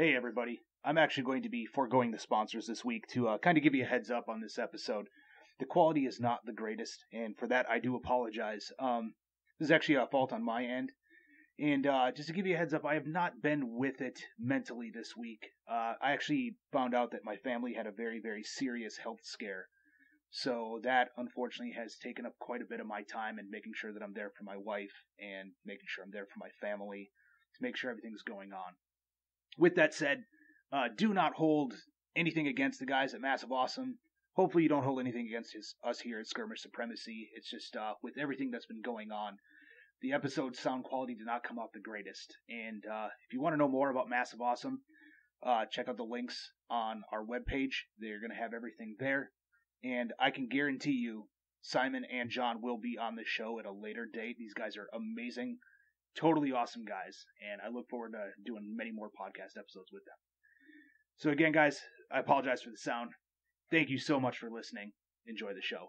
Hey everybody, I'm actually going to be foregoing the sponsors this week to kind of give you a heads up on this episode. The quality is not the greatest, and for that I do apologize. This is actually a fault on my end. And just to give you a heads up, I have not been with it mentally this week. I actually found out that my family had a very, very serious health scare. So that, unfortunately, has taken up quite a bit of my time in making sure that I'm there for my wife and making sure I'm there for my family to make sure everything's going on. With that said, do not hold anything against the guys at Massive Awesome. Hopefully you don't hold anything against us here at Skirmish Supremacy. It's just with everything that's been going on, the episode's sound quality did not come out the greatest. And if you want to know more about Massive Awesome, check out the links on our webpage. They're going to have everything there. And I can guarantee you, Simon and John will be on the show at a later date. These guys are amazing, totally awesome guys. And I look forward to doing many more podcast episodes with them. So again, guys, I apologize for the sound. Thank you so much for listening. Enjoy the show.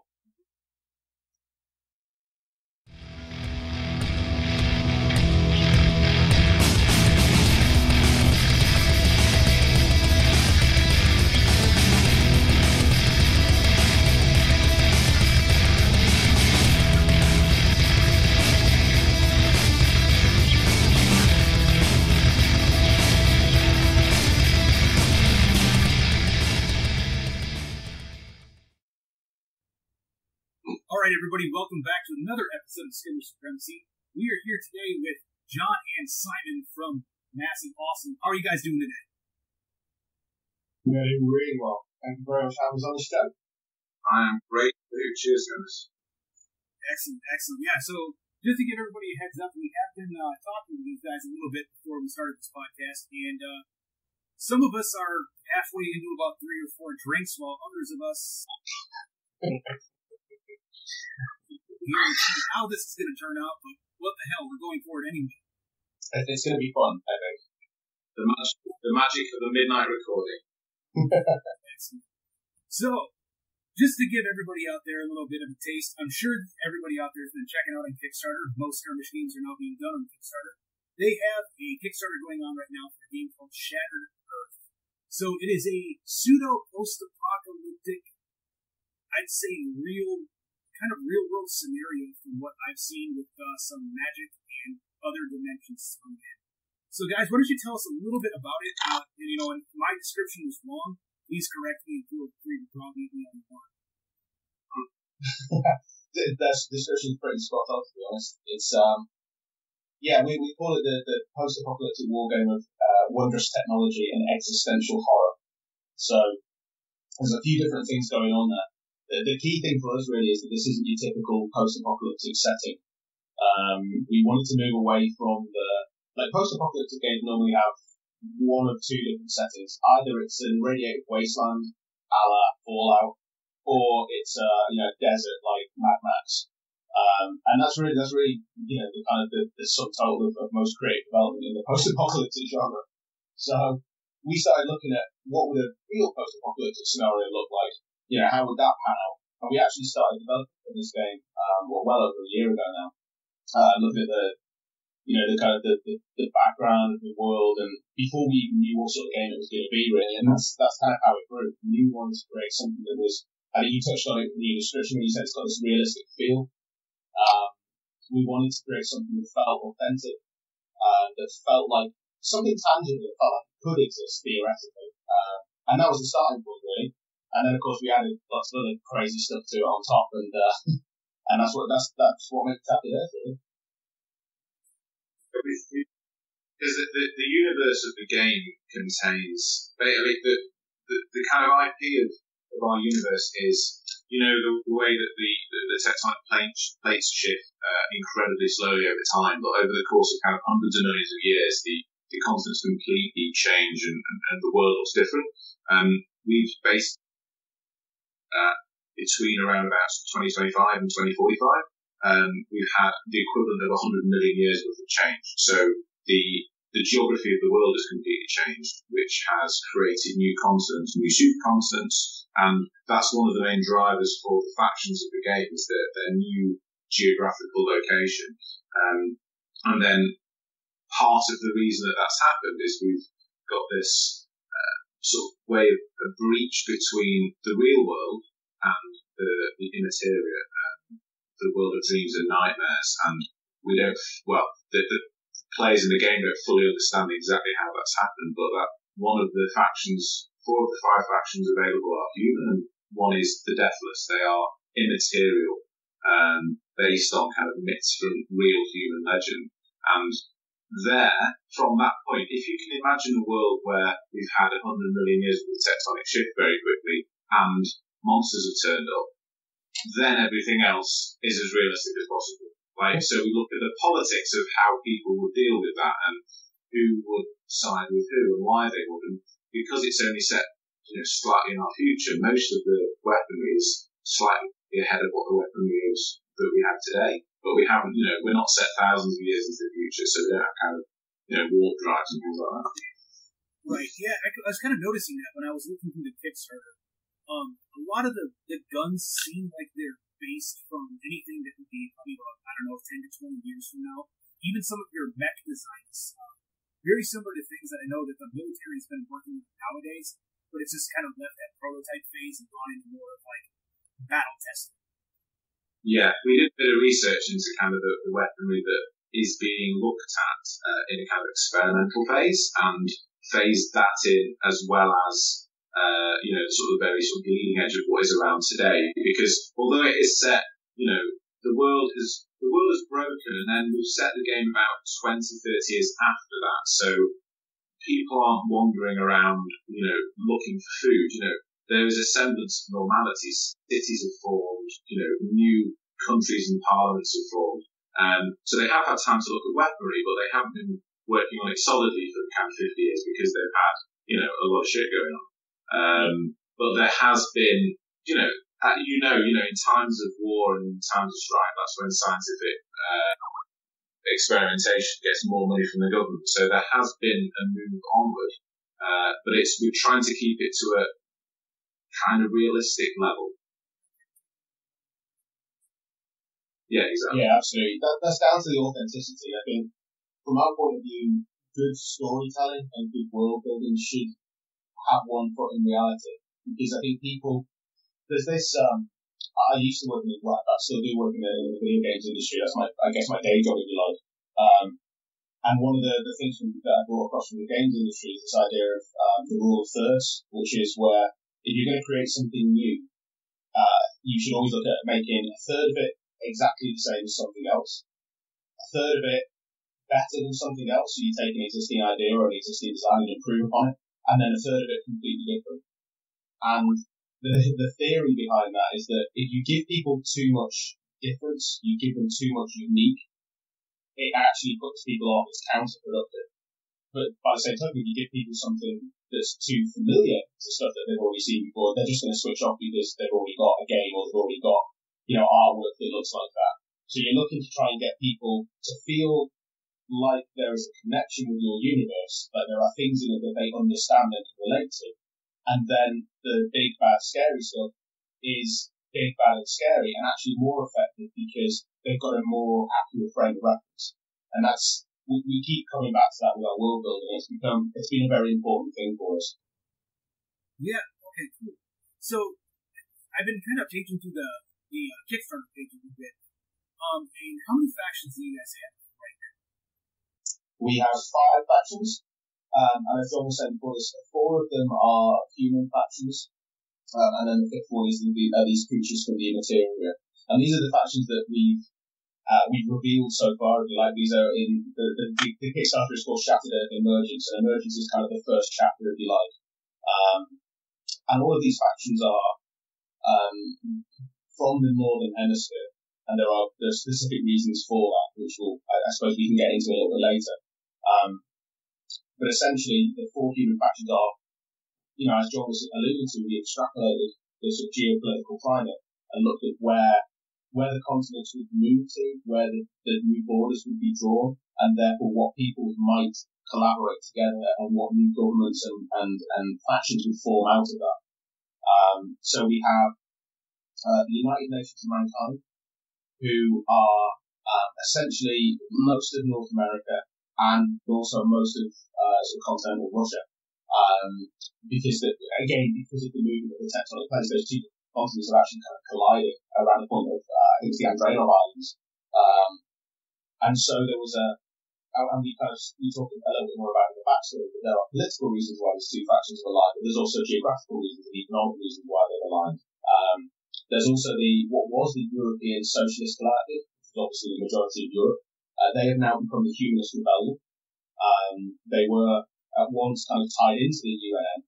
Alright everybody, welcome back to another episode of Skirmish Supremacy. We are here today with John and Simon from Massive Awesome. How are you guys doing today? We are doing really well. Thank you very much. I was on the step. I am great. Cheers, guys. Excellent, excellent. Yeah, so just to give everybody a heads up, we have been talking to these guys a little bit before we started this podcast, and some of us are halfway into about 3 or 4 drinks, while others of us... We'll see how this is going to turn out, but what the hell, we're going for it anyway. It's going to be fun, I think. The magic of the midnight recording. Excellent. So, just to give everybody out there a little bit of a taste, I'm sure everybody out there has been checking out on Kickstarter. Most skirmish games are now being done on Kickstarter. They have a Kickstarter going on right now for a game called Shattered Earth. So it is a pseudo-post-apocalyptic, I'd say real... kind of real-world scenario from what I've seen with some magic and other dimensions thrown in. So, guys, why don't you tell us a little bit about it? And, you know, if my description was wrong, please correct me and feel free to probably be on the one. That description's pretty spot on, to be honest. It's, yeah, we call it the post-apocalyptic war game of wondrous technology and existential horror. So, there's a few different things going on there. The key thing for us really is that this isn't your typical post-apocalyptic setting. We wanted to move away from the... Like, post-apocalyptic games normally have one of two different settings. Either it's an irradiated wasteland, a la Fallout, or it's a desert like Mad Max. And that's really the kind of the subtotal of most creative development in the post-apocalyptic genre. So we started looking at what would a real post-apocalyptic scenario look like. How would that pan out? And we actually started developing this game, well over a year ago now. Looking at the background of the world, and before we even knew what sort of game it was going to be, really. And that's kind of how it grew. We knew we wanted to create something that was, I mean, you touched on it in the description when you said it's got this realistic feel. We wanted to create something that felt authentic, that felt like something tangible, that felt like it could exist theoretically. And that was the starting point, really. And then, of course, we added lots of other crazy stuff to it on top, and that's what made it happen, really. Because the universe of the game contains, the kind of IP of our universe is, the way that the tectonic plates shift incredibly slowly over time, but over the course of kind of hundreds of millions of years, the constants completely change, and the world looks different. We've based between around about 2025 and 2045, we've had the equivalent of 100 million years worth of change. So the geography of the world has completely changed, which has created new continents, new supercontinents, and that's one of the main drivers for the factions of the game is their new geographical location. And then part of the reason that's happened is we've got this sort of way of a breach between the real world and the immaterial, the world of dreams and nightmares, and we don't, well, the players in the game don't fully understand exactly how that's happened, but that one of the factions, 4 of the 5 factions available are human, and one is the Deathless. They are immaterial, based on kind of myths from real human legend. And there, from that point, if you can imagine a world where we've had 100 million years of a tectonic shift very quickly, and monsters have turned up, then everything else is as realistic as possible. Like, so we look at the politics of how people would deal with that and who would side with who and why they would. And because it's only set, you know, slightly in our future, most of the weaponry is slightly ahead of what the weaponry is that we have today. But we haven't, you know, we're not set thousands of years into the future, so we don't have kind of, you know, warp drives and things like that. Right, yeah, I was kind of noticing that when I was looking through the Kickstarter. A lot of the guns seem like they're based from anything that would be probably about, I don't know, 10 to 20 years from now. Even some of your mech designs are very similar to things that I know that the military's been working with nowadays, but it's just kind of left that prototype phase and gone into more of, like, battle testing. Yeah, we did a bit of research into kind of the weaponry that is being looked at in a kind of experimental phase, and phased that in as well as you know, sort of the very sort of leading edge of what is around today, because although it is set, you know, the world is broken, and then we've set the game about 20, 30 years after that, so people aren't wandering around, you know, looking for food. You know, there is a semblance of normality. Cities have formed, you know, new countries and parliaments have formed, so they have had time to look at weaponry, but they haven't been working on it solidly for kind of 50 years because they've had, you know, a lot of shit going on. But there has been, you know, in times of war and in times of strife, that's when scientific experimentation gets more money from the government. So there has been a move onward, but we're trying to keep it to a kind of realistic level. Yeah, exactly. Yeah, absolutely. That's down to the authenticity. I think, from our point of view, good storytelling and good world building should have one foot in reality, because I think people, there's this, I used to work in, well, I still do work in the video games industry, that's my, I guess, my day job, if you like, and one of the things that I brought across from the games industry is this idea of the rule of thirds, which is where if you're going to create something new, you should always look at making a third of it exactly the same as something else, a third of it better than something else, so you take an existing idea or an existing design and improve upon it, and then a third of it completely different. And the theory behind that is that if you give people too much difference, you give them too much unique, it actually puts people off as counterproductive. But by the same token, if you give people something that's too familiar to stuff that they've already seen before, they're just going to switch off because they've already got a game or they've already got, you know, artwork that looks like that. So you're looking to try and get people to feel like there is a connection with your universe, like there are things in it that they understand and can relate to. And then the big, bad, scary stuff is big, bad, and scary, and actually more effective because they've got a more accurate frame of reference. And that's, we keep coming back to that with our world building. It's been a very important thing for us. Yeah, okay, cool. So, I've been kind of taking to the Kickstarter page a little bit. And how many factions do you guys have? We have 5 factions, and as John was saying before, 4 of them are human factions, and then the 5th one is these creatures from the immaterial. And these are the factions that we've revealed so far. If you like, these are in the Kickstarter is called Shattered Earth Emergence, and Emergence is kind of the first chapter, if you like. And all of these factions are from the Northern Hemisphere, and there are specific reasons for that, which I suppose we can get into a little bit later. But essentially, the 4 human factions are, you know, as John was alluding to, we extrapolated the sort of geopolitical climate and looked at where the continents would move to, where the new borders would be drawn, and therefore what peoples might collaborate together and what new governments and factions would form out of that. So we have the United Nations of Mankind, who are essentially most of North America and also most of continental Russia. Because of the movement of the tectonic plates, those two continents are actually kind of colliding around the point of, I think it's the Andrenor Islands. And so there was we talked a little bit more about the backstory, but there are political reasons why these two factions are aligned, but there's also geographical reasons and economic reasons why they're aligned. There's also what was the European Socialist Collective, which is obviously the majority of Europe. They have now become the Humanist Rebellion. They were at once kind of tied into the UN,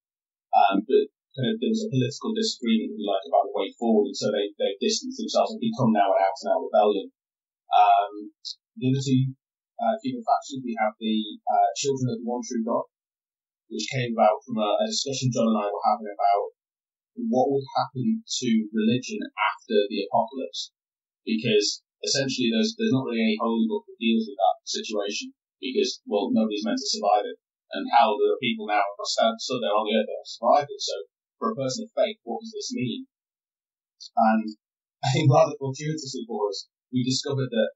but kind of there was a political disagreement, if you like, about the way forward, and so they distanced themselves and become now an out-and-out rebellion. The other two human factions, we have the Children of the One True God, which came about from a discussion John and I were having about what would happen to religion after the apocalypse, because essentially there's not really any holy book that deals with that situation, because, well, nobody's meant to survive it. And how the people now are stood there on the earth that have survived it. So, for a person of faith, what does this mean? And I think rather fortuitously for us, we discovered that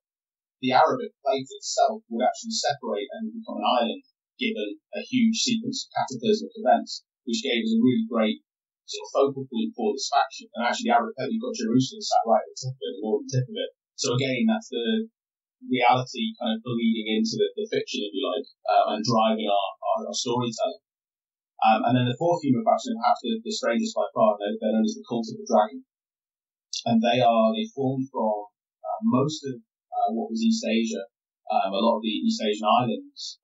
the Arabic plate itself would actually separate and become an island, given a huge sequence of cataclysmic events, which gave us a really great sort of focal point for this faction. And actually, the Arabic plate, you've got Jerusalem sat right at the tip of it, the northern tip of it. So again, that's the reality kind of bleeding into the fiction, if you like, and driving our storytelling. And then the fourth human faction, perhaps the strangest by far, they're known as the Cult of the Dragon. And they formed from most of what was East Asia. A lot of the East Asian islands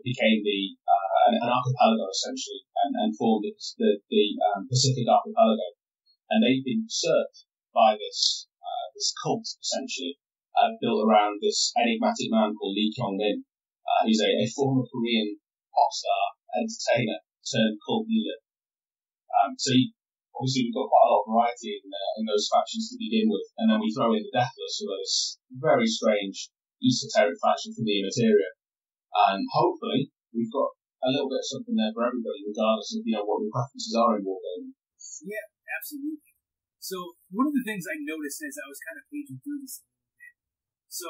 became an archipelago, essentially, and formed the Pacific Archipelago. And they've been usurped by this cult, essentially, built around this enigmatic man called Lee Kyung-min, who's a former Korean pop star entertainer turned cult leader. So obviously we've got quite a lot of variety in those factions to begin with, and then we throw in the Deathless, who are this very strange esoteric faction from the immaterial. And hopefully we've got a little bit of something there for everybody, regardless of what your preferences are in wargaming. Yeah, absolutely. So one of the things I noticed as I was kind of paging through this. So,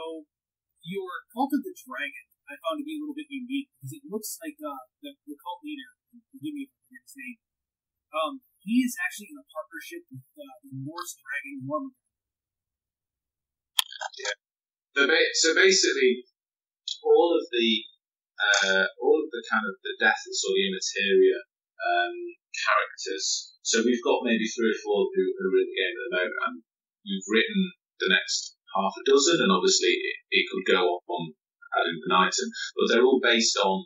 your Cult of the Dragon, I found to be a little bit unique, because it looks like the cult leader, forgive me if I forget his name, he is actually in a partnership with the Norse dragon, Jormungandr. Yeah. So basically, all of the kind of the Deathless or the Immateria characters, so we've got maybe three or four who are in the game at the moment, and we've written the next half a dozen, and obviously it could go on ad infinitum, but they're all based on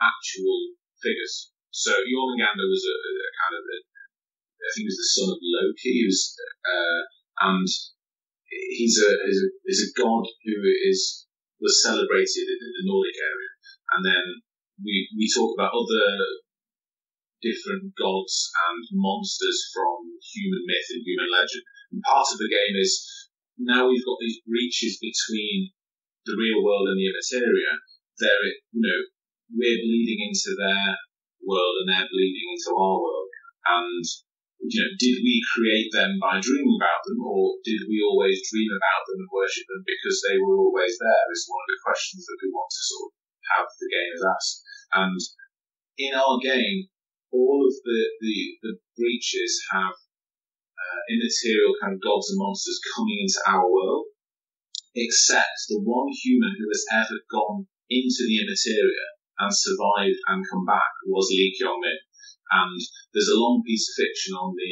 actual figures. So Jormungandr was a kind of, I think he was the son of Loki, and he's a god who was celebrated in the Nordic area. And then we talk about other different gods and monsters from human myth and human legend. And part of the game is, now we've got these breaches between the real world and the immateria. We're bleeding into their world and they're bleeding into our world. And, did we create them by dreaming about them, or did we always dream about them and worship them because they were always there? Is one of the questions that we want to sort of have the gamers ask. And in our game, all of the breaches have immaterial kind of gods and monsters coming into our world, except the one human who has ever gone into the immateria and survived and come back was Lee Kyung-min. And there's a long piece of fiction on the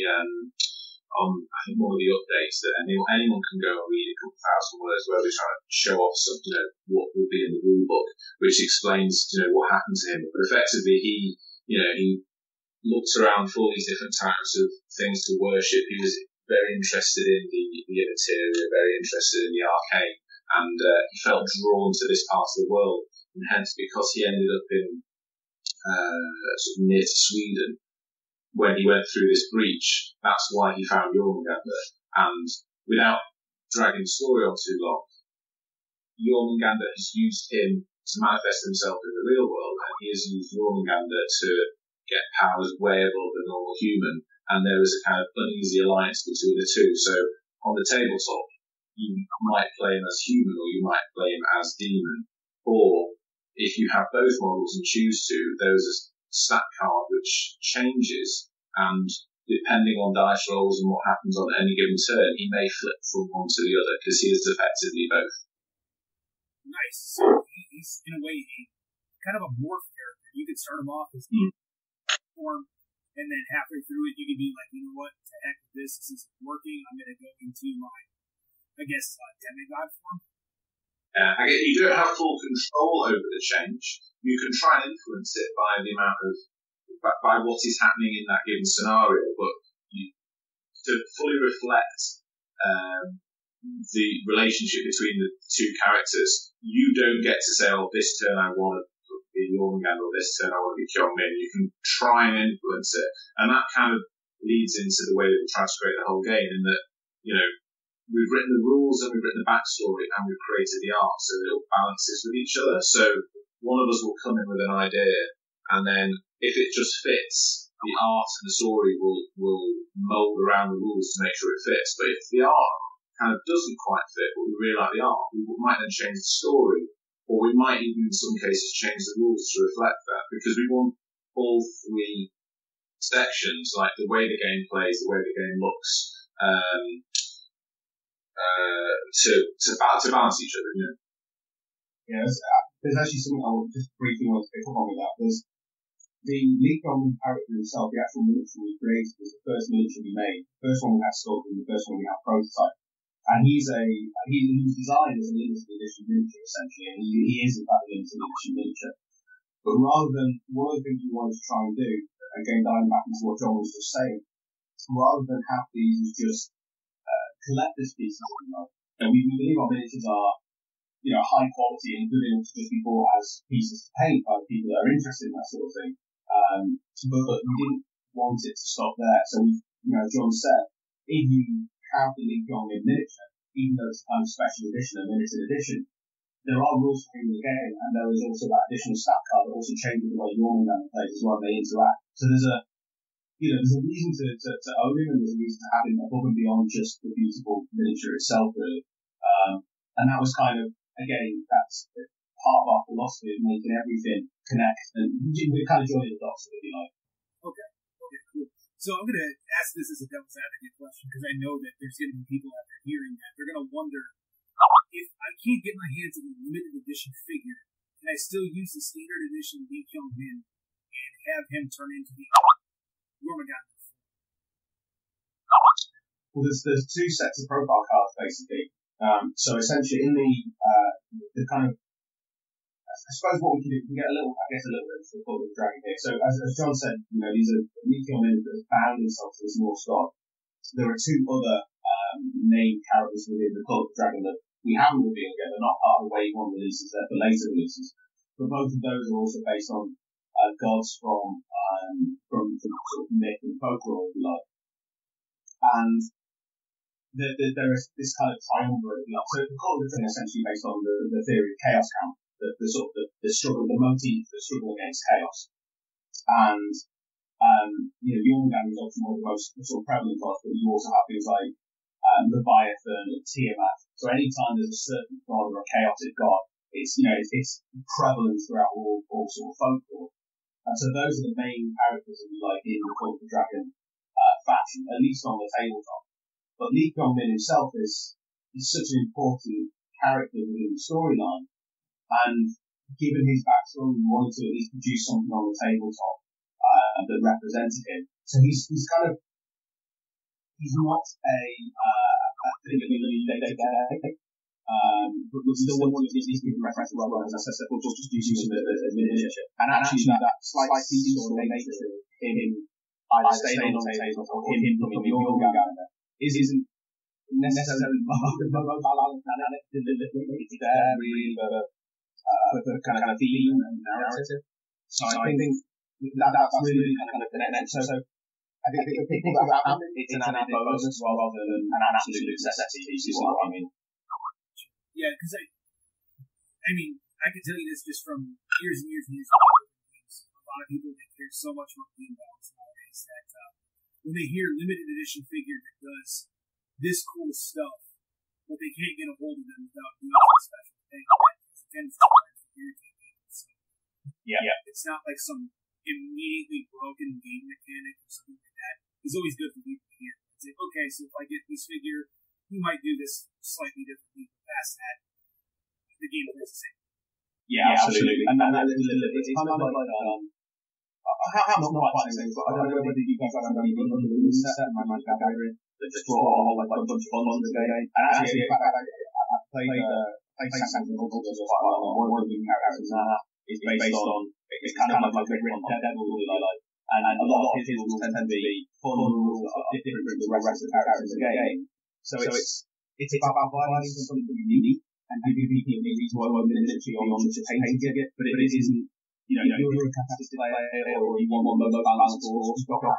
I think one of the updates that anyone can go and read, a couple thousand words, where they're trying to show off some, what will be in the rule book, which explains what happened to him. But effectively, he looked around for all these different types of things to worship. He was very interested in the immaterial, very interested in the arcane, and he felt drawn to this part of the world. And hence, because he ended up in sort of near to Sweden when he went through this breach, that's why he found Jormungandr. And without dragging the story on too long, Jormungandr has used him to manifest himself in the real world, and he has used Jormungandr to get powers way above the normal human, and there was a kind of uneasy alliance between the two. So on the tabletop, you might play him as human, or you might play him as demon, or if you have both models and choose to, there was stat card which changes, and depending on dice rolls and what happens on any given turn, he may flip from one to the other, because he is effectively both. Nice. So he's, in a way, kind of a morph character. You could start him off as form, and then halfway through it, you could be like, you know what, to heck with this, this isn't working, I'm going to go into my, I guess, demigod form. Again, you don't have full control over the change. You can try and influence it by the amount of, by what is happening in that given scenario, but to fully reflect the relationship between the two characters, you don't get to say, oh, this turn I want to be Jormungandr, or this turn I want to be Kyung-min. You can try and influence it, and that kind of leads into the way that we try to create the whole game, in that, you know, we've written the rules and we've written the backstory and we've created the art, so it all balances with each other. So one of us will come in with an idea, and then if it just fits, the art and the story will mould around the rules to make sure it fits. But if the art kind of doesn't quite fit, but we really like the art, we might then change the story, or we might even in some cases change the rules to reflect that, because we want all three sections, like the way the game plays, the way the game looks, to balance each other, you know. Yeah, there's actually something I want just briefly want to pick up on with that. There's the Lee Kyung-min character himself, the actual miniature we created was the first miniature we made. The first one we had stock and the first one we had prototype. And he was designed as a limited edition miniature essentially, and he is in fact a limited edition miniature. But rather than one of the things we wanted to try and do, again diving back into what John was just saying, rather than have these just collect this piece of stuff. And we believe our miniatures are, you know, high quality and good enough to just be bought as pieces to paint by the people that are interested in that sort of thing. But we didn't want it to stop there. So we, you know, John said, if you have the Lee Kyung-min miniature, even though it's a kind of special edition, a limited edition, there are rules for in the game, and there is also that additional stat card that also changes the way Jormungandr plays as well, they interact. So there's a, you know, there's a reason to own him, and there's a reason to have him above and beyond just the beautiful miniature itself, really. And that was kind of, again, that's part of our philosophy of making everything connect, and we're kind of joining the dots, if you like. Okay, cool. So I'm going to ask this as a devil's advocate question, because I know that there's going to be people out there hearing that. They're going to wonder, if I can't get my hands on a limited edition figure, can I still use the standard edition Lee Kyung-min and have him turn into the... Well, there's two sets of profile cards basically. So essentially, in the kind of, I suppose what we can do, we can get a little bit of the Cult of the Dragon here. So as John said, you know, these are Lee Kyung-min that has bound himself to this Norse god. There are two other named characters within the Cult of the Dragon that we haven't revealed yet. They're not part of the Wave One releases; they're for later releases. But both of those are also based on gods from sort of myth and folklore, if you like. And there is this kind of triumvirate, if you like. So the Cult of the Dragon is essentially based on the theory of chaos camp, the sort of the struggle, the motif, the struggle against chaos. And, you know, Jormungandr is obviously one of the most sort of prevalent gods, but you also have things like Leviathan and Tiamat. So any time there's a certain god or a chaotic god, it's, you know, it's prevalent throughout all sort of folklore. And so those are the main characters that we like in the Cult of the Dragon faction, at least on the tabletop. But Lee Kyung-min himself is such an important character within the storyline, and given his backstory, we wanted to at least produce something on the tabletop that represented him. So he's kind of, he's not a thing that we get. But we still want to use these people reference as well, as I said, we'll just use them as miniature. And actually that slightly sort of nature in him either staying on the table or him becoming Jormungandr isn't necessarily it's there really for the kind of theme and narrative. So I think that's really kind of the next. So I think the people that have it's an added bonus rather than an absolute necessity, is what I mean. Yeah, because I mean, I can tell you this just from years and years and years of games. A lot of people, they care so much about game balance nowadays that when they hear limited edition figure that does this cool stuff, but they can't get a hold of them without doing a special thing, that tends to irritate people. So, yeah, it's not like some immediately broken game mechanic or something like that is always good for people to hear. It's like, okay, so if I get this figure, you might do this slightly differently, but past that, the game plays the same. Yeah, absolutely. And that is I'm not quite saying, but I don't know whether you guys have any good ones in my mind gathering that just brought a whole bunch of fun on today. And actually, in fact, I've played Saxon and Gold as quite a lot. One of the characters is based on, it's kind of like written Daredevil, really, like, and a lot of his rules tend to be fun rules that are different from the rest of the characters in the game. So it's about finding something unique and giving people a reason why we're literally on the change it, but it isn't. You know, you're a catalyst player, or you want one low balance, or stock up,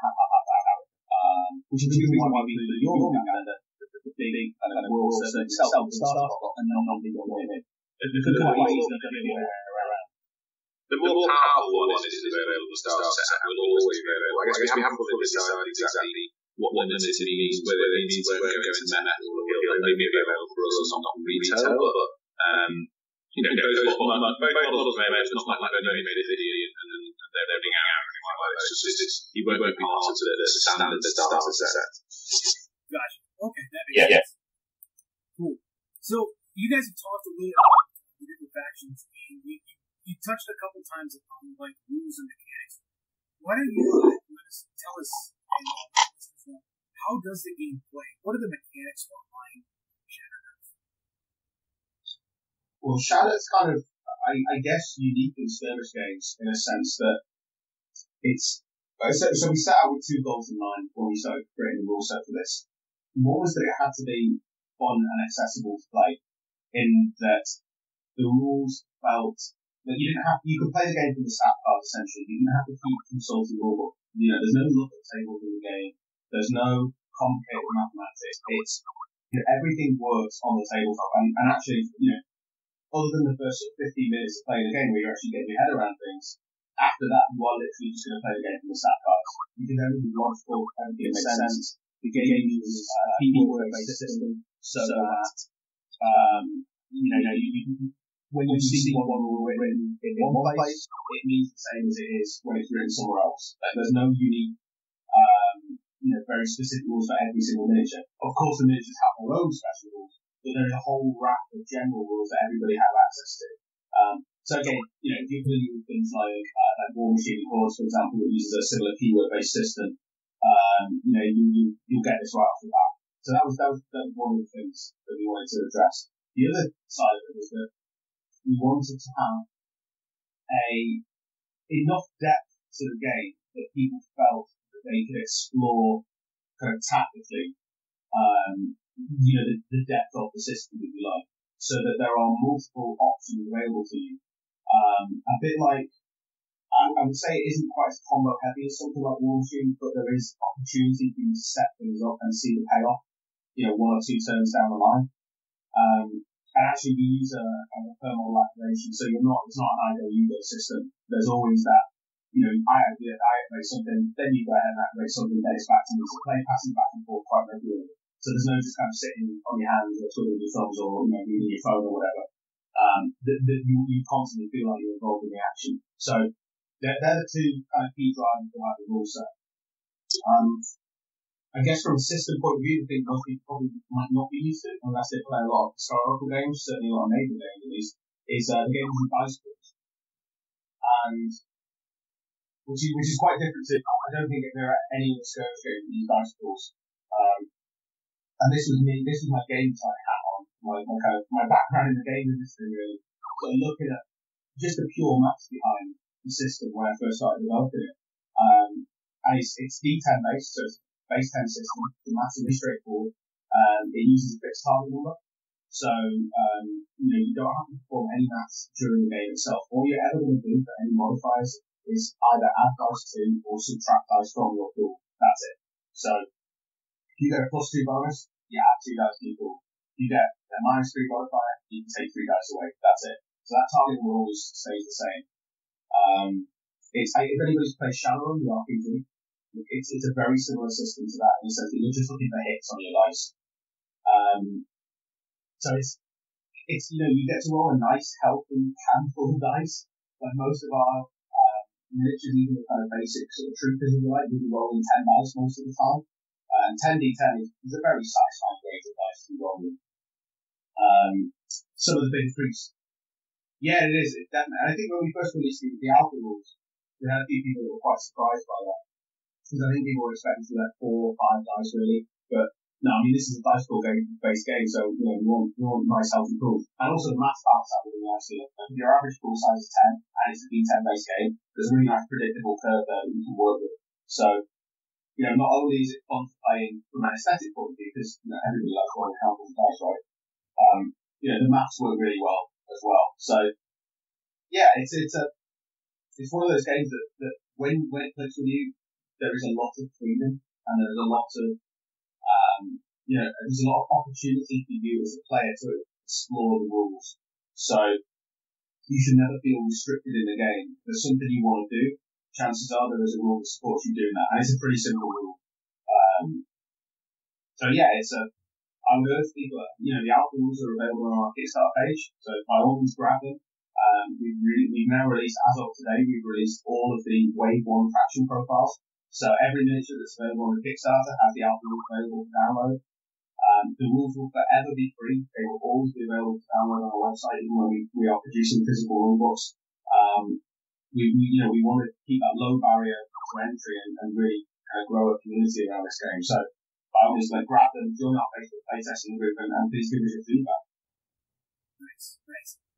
which is the reason why we do the Jormungandr, the big world service self start off and not be on it. Because quite easily to be around. The more powerful one is the available style set will always be available. I guess we haven't fully decided exactly what limited means, whether it means we're going to metal or maybe available for us or not on retail, but both models may have not like they've only made a video and they're running out and everything like that. It's just you won't be part of the standard starter set. Gotcha. Okay, that makes sense. Cool. So you guys have talked a little about the different factions, and you touched a couple times upon like rules and mechanics. Why don't you tell us how does the game play? What are the mechanics behind Shattered Earth? Well, Shattered's kind of, I guess, unique in skirmish games in a sense that it's... So we set out with two goals in mind when we started creating the rule set for this. One was that it had to be fun and accessible to play, in that the rules felt that you could play the game from the stat card, essentially. You didn't have to keep consulting the rule book. You know, there's no look at tables in the game. There's no complicated mathematics. It's, everything works on the tabletop. And actually, other than the first 15 minutes of playing the game where you're actually getting your head around things, after that, you are literally just going to play the game from the stat cards. You can only be logical, everything makes sense. The game uses a people-based system, so that, when you see one rule written in one place, it means the same as it is when it's written somewhere else. Like, there's no unique, very specific rules for every single miniature. Of course, the miniatures have their own special rules, but there's a whole raft of general rules that everybody has access to. So again, if you're familiar with things like Warmachine and Horse, for example, that uses a similar keyword-based system, you'll get this right off the bat. So that was one of the things that we wanted to address. The other side of it was that we wanted to have enough depth to the game that people felt that they could explore kind of tactically, the depth of the system, if you like, so that there are multiple options available to you. A bit like, I would say it isn't quite as combo heavy as something like Warmachine, but there is opportunity for you to set things up and see the payoff, one or two turns down the line. And actually we use a thermal activation, so it's not an either you go system. There's always that, I activate something, then you go ahead and activate something, then it's back to me. So play passing back and forth quite regularly. So there's no just kind of sitting on your hands or twiddling your thumbs or reading your phone or whatever. You constantly feel like you're involved in the action. So they're the two kind of key drivers behind the rule set. I guess from a system point of view, the thing most people probably might not be used to, unless they play a lot of historical games, certainly a lot of naval games at least, is the game with bicycles, and which is quite different to. I don't think there are any skirmish games with these bicycles. And this was me. This was my game side hat on, my background in the game industry, really. So looking at just the pure maths behind the system when I first started developing it. And it's D10 based, so it's a base 10 system. The maths is really straightforward. It uses a fixed target number, so you don't have to perform any maths during the game itself. All you're ever going to do for any modifiers is either add dice to or subtract dice from your pool. That's it. So. You get a +2 bonus, you add 2 dice to your pool. You get a -3 modifier, you can take 3 dice away. That's it. So that target will always stay the same. If anybody's played Shadowrun, the RPG, it's a very similar system to that in the sense that you're just looking for hits on your dice. So it's you get to roll a nice, healthy handful of dice. Like most of our literally the kind of basic sort of troopers, if you like. You'll be rolling 10 dice most of the time. And 10d10 is a very satisfying range of dice to be rolling. Some of the big freaks. Yeah, it is. It definitely. And I think when we first released the alpha rules, we had a few people that were quite surprised by that. Because I think people were expecting to let 4 or 5 dice, really. But no, I mean, this is a dice pool based game, so, you know, you want nice healthy pools. And also the math parts are really nice here. Your average pool size is 10, and it's a D10 based game. There's a really nice predictable curve there that you can work with. So, you know, not only is it fun to play from an aesthetic point of view, because, you know, everybody likes one healthy dice, right? You know, the maths work really well as well. So, yeah, it's one of those games that when it clicks with you, there is a lot of freedom, and there is a lot of you know, there's a lot of opportunity for you as a player to explore the rules. So you should never feel restricted in a game. If there's something you want to do, chances are there is a rule that supports you doing that. And it's a pretty simple rule. So yeah, I'm going to people, you know, the alpha rules are available on our Kickstarter page. So by all means, grab them. We've now released, as of today, we've released all of the Wave 1 faction profiles. So every miniature that's available on the Kickstarter has the alpha rules available to download. The rules will forever be free. They will always be available to download on our website, even when we are producing physical rule books. We want to keep that low barrier to entry and really kind of grow a community around this game. So I would just like grab them, join our Facebook playtesting group, and please give us your feedback. Nice.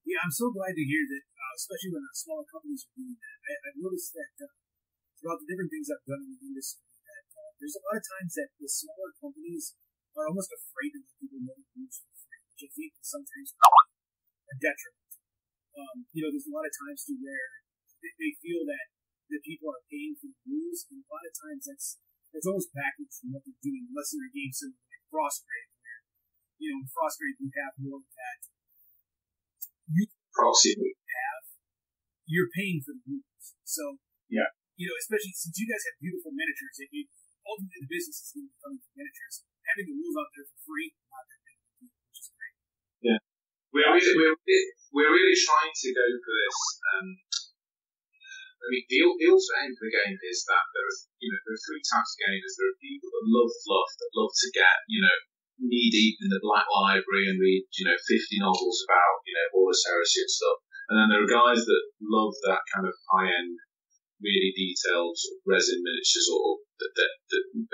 Yeah, I'm so glad to hear that, especially when smaller companies are doing that. I've noticed that throughout the different things I've done in the industry, that there's a lot of times that the smaller companies are almost afraid of people know the rules for free, which I think is sometimes a detriment. You know, there's a lot of times to where they feel that the people are paying for the rules, and a lot of times that's almost backwards from what they're doing, unless they're a game similar like Frostgrave, where, you know, in Frostgrave you have more of that. You have, you're paying for the rules, so yeah. You know, especially since you guys have beautiful miniatures, and ultimately the business is going to be coming from miniatures. Having the rules out there for free, not that big, which is great. Yeah, we're really trying to go for this. I mean, the ultimate aim for the game is that there are three types of gamers. There are people that love fluff, that love to get knee deep in the Black Library and read 50 novels about Horus Heresy and stuff, and then there are guys that love that kind of high end, really detailed sort of resin miniatures, or that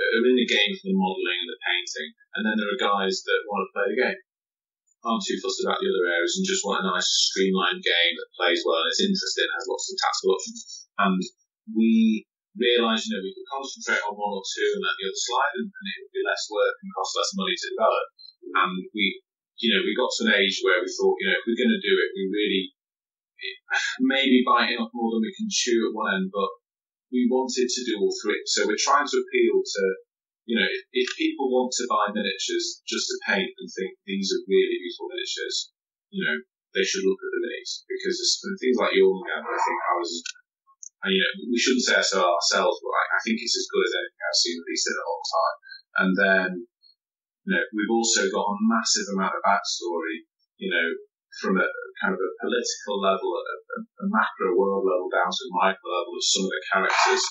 are in the game for the modelling and the painting. And then there are guys that want to play the game, aren't too fussed about the other areas, and just want a nice streamlined game that plays well and is interesting, has lots of tactical options. And we realise, we could concentrate on one or two and let the other slide, and it would be less work and cost less money to develop. And we got to an age where we thought, if we're going to do it, we really maybe biting off more than we can chew at one end, but we wanted to do all three. So we're trying to appeal to, if people want to buy miniatures just to paint and think these are really beautiful miniatures, they should look at the minis, because things like Jormungandr, I think we shouldn't say so ourselves, but I think it's as good as anything I've seen, at least in a long time. And then, we've also got a massive amount of backstory, from a kind of a political level, a macro world level, down to a micro level of some of the characters.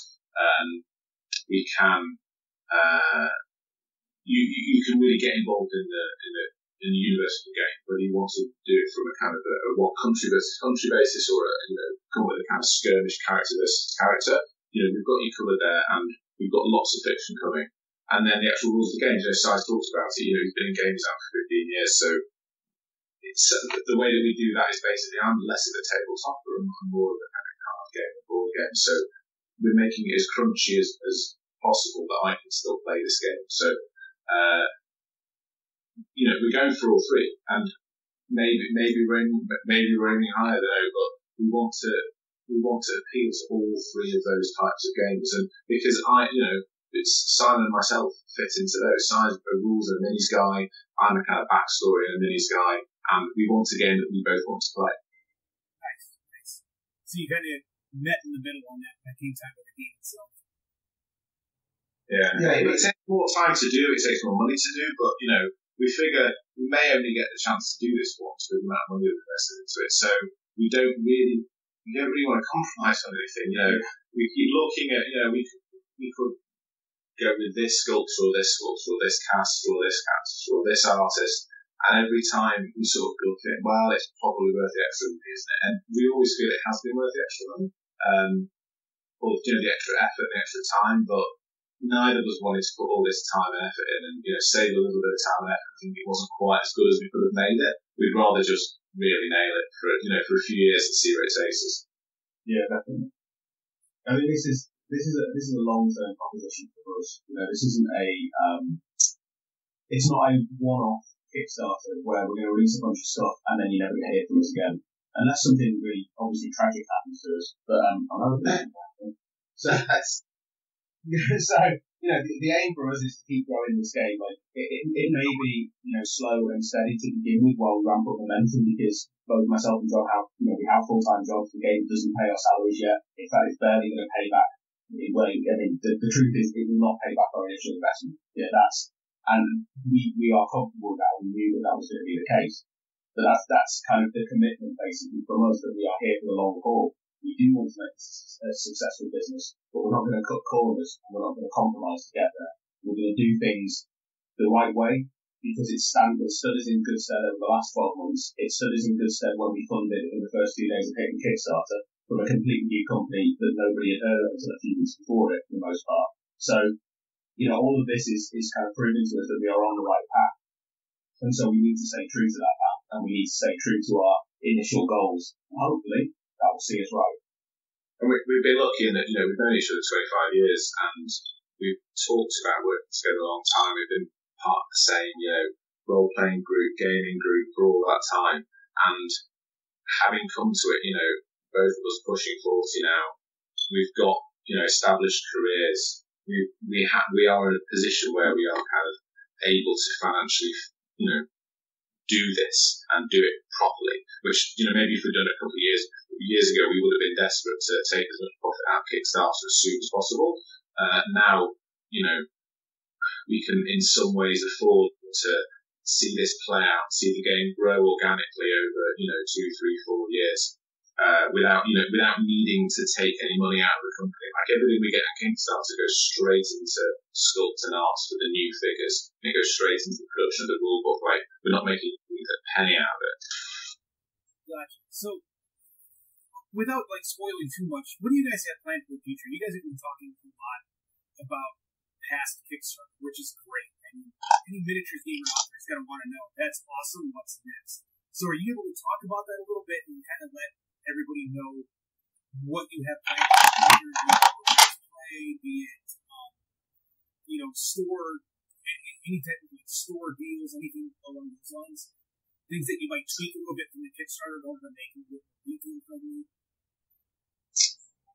We can, you can really get involved in the universe of the game, whether you want to do it from a kind of a what country versus country basis, or come with a kind of skirmish character versus character. We've got you covered there, and we've got lots of fiction coming. And then the actual rules of the game, Sai's talked about it. He's been in games now for 15 years, so. The way that we do that is basically I'm less of a tabletop and more of a kind of card game, a board game. So we're making it as crunchy as possible that I can still play this game. So, we're going for all three, and maybe we're aiming higher though. But we want to appeal to all three of those types of games, and because it's Simon and myself fit into those. Simon's a rules and minis guy. I'm a kind of backstory and a minis guy. And we want a game that we both want to play. Nice. So you kind of met in the middle on that game time of the game itself. Yeah, it takes more time to do, it takes more money to do, but, we figure we may only get the chance to do this once with the amount of money we've invested into it, so we don't really we don't really want to compromise on anything, you know. We keep looking at, you know, we could go with this sculpture or this sculpture or this cast or this cast or this artist, and every time we sort of look at it, well, it's probably worth the extra money, isn't it? And we always feel it has been worth the extra money, or, you know, the extra effort, the extra time, but neither of us wanted to put all this time and effort in and, you know, save a little bit of time and effort and think it wasn't quite as good as we could have made it. We'd rather just really nail it for, you know, for a few years and see where it takes us. Yeah, definitely. I mean, this is a long-term proposition for us. You know, this isn't a, it's not a one-off Kickstarter where we're going to release a bunch of stuff and then you never hear from us again. Unless something really obviously tragic happens to us, but, I'm hoping that doesn't happen. So that's, so, you know, the aim for us is to keep growing this game. Like, it may be, you know, slow and steady to begin with while we ramp up momentum, because both myself and John have, you know, we have full-time jobs. The game doesn't pay our salaries yet. In fact, it's barely going to pay back. It won't, I mean, the truth is it will not pay back our initial investment. Yeah, that's, and we are comfortable with that. We knew that that was going to be the case. But that's kind of the commitment, basically, from us, that we are here for the long haul. We do want to make this a successful business, but we're not going to cut corners and we're not going to compromise to get there. We're going to do things the right way because it stood us in good stead over the last 12 months. It stood us in good stead when we funded in the first 2 days of hitting Kickstarter from a completely new company that nobody had heard of until a few weeks before it, for the most part. So, you know, all of this is kind of proving to us that we are on the right path. And so we need to stay true to that path and we need to stay true to our initial goals. And hopefully, that will see us right. And we've been lucky in that, you know, we've known each other 25 years and we've talked about working together a long time. We've been part of the same, you know, role-playing group, gaming group for all that time. And having come to it, you know, both of us pushing 40 now, we've got, you know, established careers. We are in a position where we are kind of able to financially, you know, do this and do it properly, which, you know, maybe if we'd done it a couple of years ago, we would have been desperate to take as much profit out of Kickstarter as soon as possible. Now, you know, we can in some ways afford to see this play out, see the game grow organically over, you know, 2, 3, 4 years, without needing to take any money out of the company. Like, everything we get at Kickstarter goes straight into sculpt and art for the new figures. And it goes straight into the production of the rulebook. Like, we're not making a penny out of it. Gotcha. So, without, like, spoiling too much, what do you guys have planned for the future? You guys have been talking a lot about past Kickstarter, which is great. I mean, any miniatures gamer out there is going to want to know, that's awesome, what's next? So are you able to talk about that a little bit and kind of let everybody know what you have planned for the future, play, be it, you know, store, any type of, like, store deals, anything along those lines? Things that you might tweak a little bit from the Kickstarter rather than making a little retail friendly?